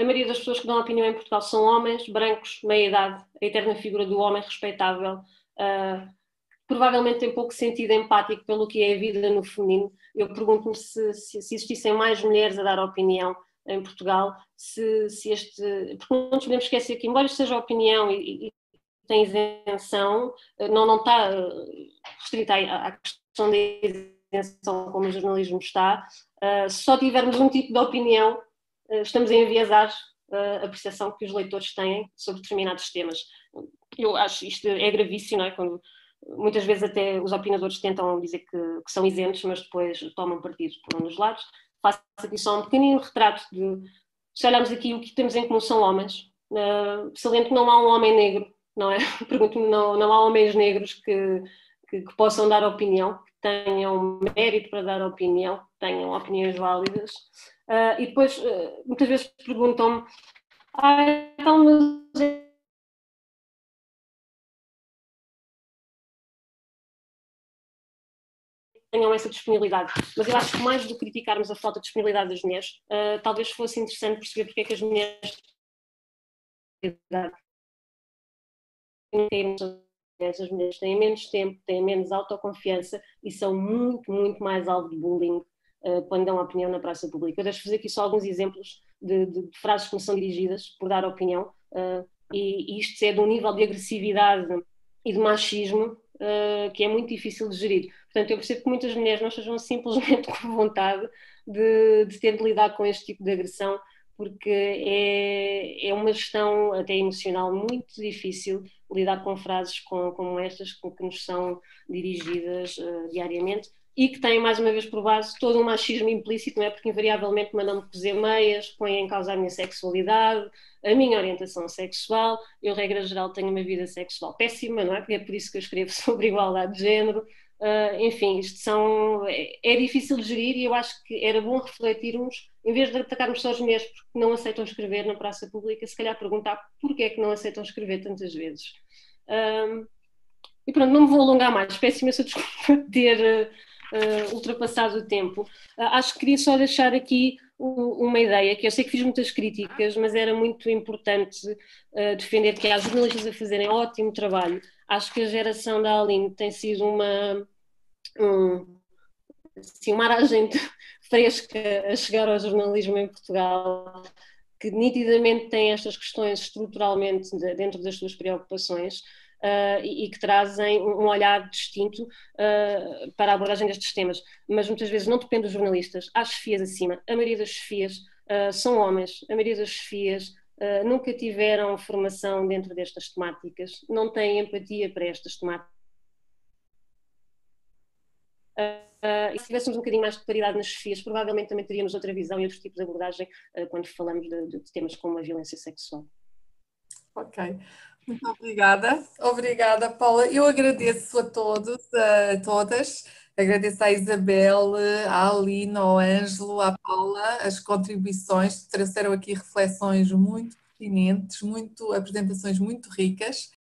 a maioria das pessoas que dão opinião em Portugal são homens, brancos, meia-idade, a eterna figura do homem respeitável, provavelmente tem pouco sentido empático pelo que é a vida no feminino. Eu pergunto-me se, se, se existissem mais mulheres a dar opinião em Portugal, se, se este... Porque não nos podemos esquecer que, embora isto seja opinião e, e tem isenção, não, não está restrita à, à questão da isenção como o jornalismo está. Uh, se só tivermos um tipo de opinião, uh, estamos a enviesar uh, a percepção que os leitores têm sobre determinados temas. Eu acho isto é gravíssimo, não é? Quando muitas vezes até os opinadores tentam dizer que, que são isentos, mas depois tomam partido por um dos lados. Faço aqui só um pequenino retrato de, se olharmos aqui o que temos em comum são homens, uh, saliento que não há um homem negro, não é? Pergunto-me, não, não há homens negros que, que, que possam dar opinião, tenham mérito para dar opinião, tenham opiniões válidas. Uh, e depois, uh, muitas vezes perguntam-me, ah, então, mas tenham essa disponibilidade. Mas eu acho que mais do que criticarmos a falta de disponibilidade das mulheres, uh, talvez fosse interessante perceber porque é que as mulheres as mulheres têm menos tempo, têm menos autoconfiança e são muito, muito mais alvo de bullying uh, quando dão opinião na praça pública. Eu deixo fazer aqui só alguns exemplos de, de, de frases que me são dirigidas por dar opinião uh, e, e isto é de um nível de agressividade e de machismo uh, que é muito difícil de gerir. Portanto, eu percebo que muitas mulheres não estejam simplesmente com vontade de, de ter de lidar com este tipo de agressão, porque é, é uma gestão até emocional muito difícil lidar com frases como, como estas que nos são dirigidas uh, diariamente e que têm, mais uma vez, por base todo um machismo implícito, não é? Porque invariavelmente mandam-me cozer meias, põem em causa a minha sexualidade, a minha orientação sexual. Eu, regra geral, tenho uma vida sexual péssima, não é? Porque é por isso que eu escrevo sobre igualdade de género. Uh, enfim, isto são, é, é difícil de gerir e eu acho que era bom refletirmos, em vez de atacarmos só as mulheres porque não aceitam escrever na praça pública, se calhar perguntar porque é que não aceitam escrever tantas vezes. Uh, e pronto, não me vou alongar mais, peço imensa desculpa de ter uh, ultrapassado o tempo. Uh, acho que queria só deixar aqui uma ideia, que eu sei que fiz muitas críticas, mas era muito importante uh, defender que há jornalistas a fazerem ótimo trabalho. Acho que a geração da Aline tem sido uma, um, assim, uma aragem fresca a chegar ao jornalismo em Portugal, que nitidamente tem estas questões estruturalmente dentro das suas preocupações uh, e, e que trazem um olhar distinto uh, para a abordagem destes temas, mas muitas vezes não depende dos jornalistas. Há chefias acima, a maioria das chefias uh, são homens, a maioria das chefias Uh, nunca tiveram formação dentro destas temáticas, não têm empatia para estas temáticas. Uh, uh, e se tivéssemos um bocadinho mais de paridade nas chefias, provavelmente também teríamos outra visão e outro tipo de abordagem uh, quando falamos de, de temas como a violência sexual. Ok, muito obrigada. Obrigada, Paula. Eu agradeço a todos, a todas. Agradeço à Isabel, à Aline, ao Ângelo, à Paula, as contribuições que trouxeram aqui reflexões muito pertinentes, muito, apresentações muito ricas.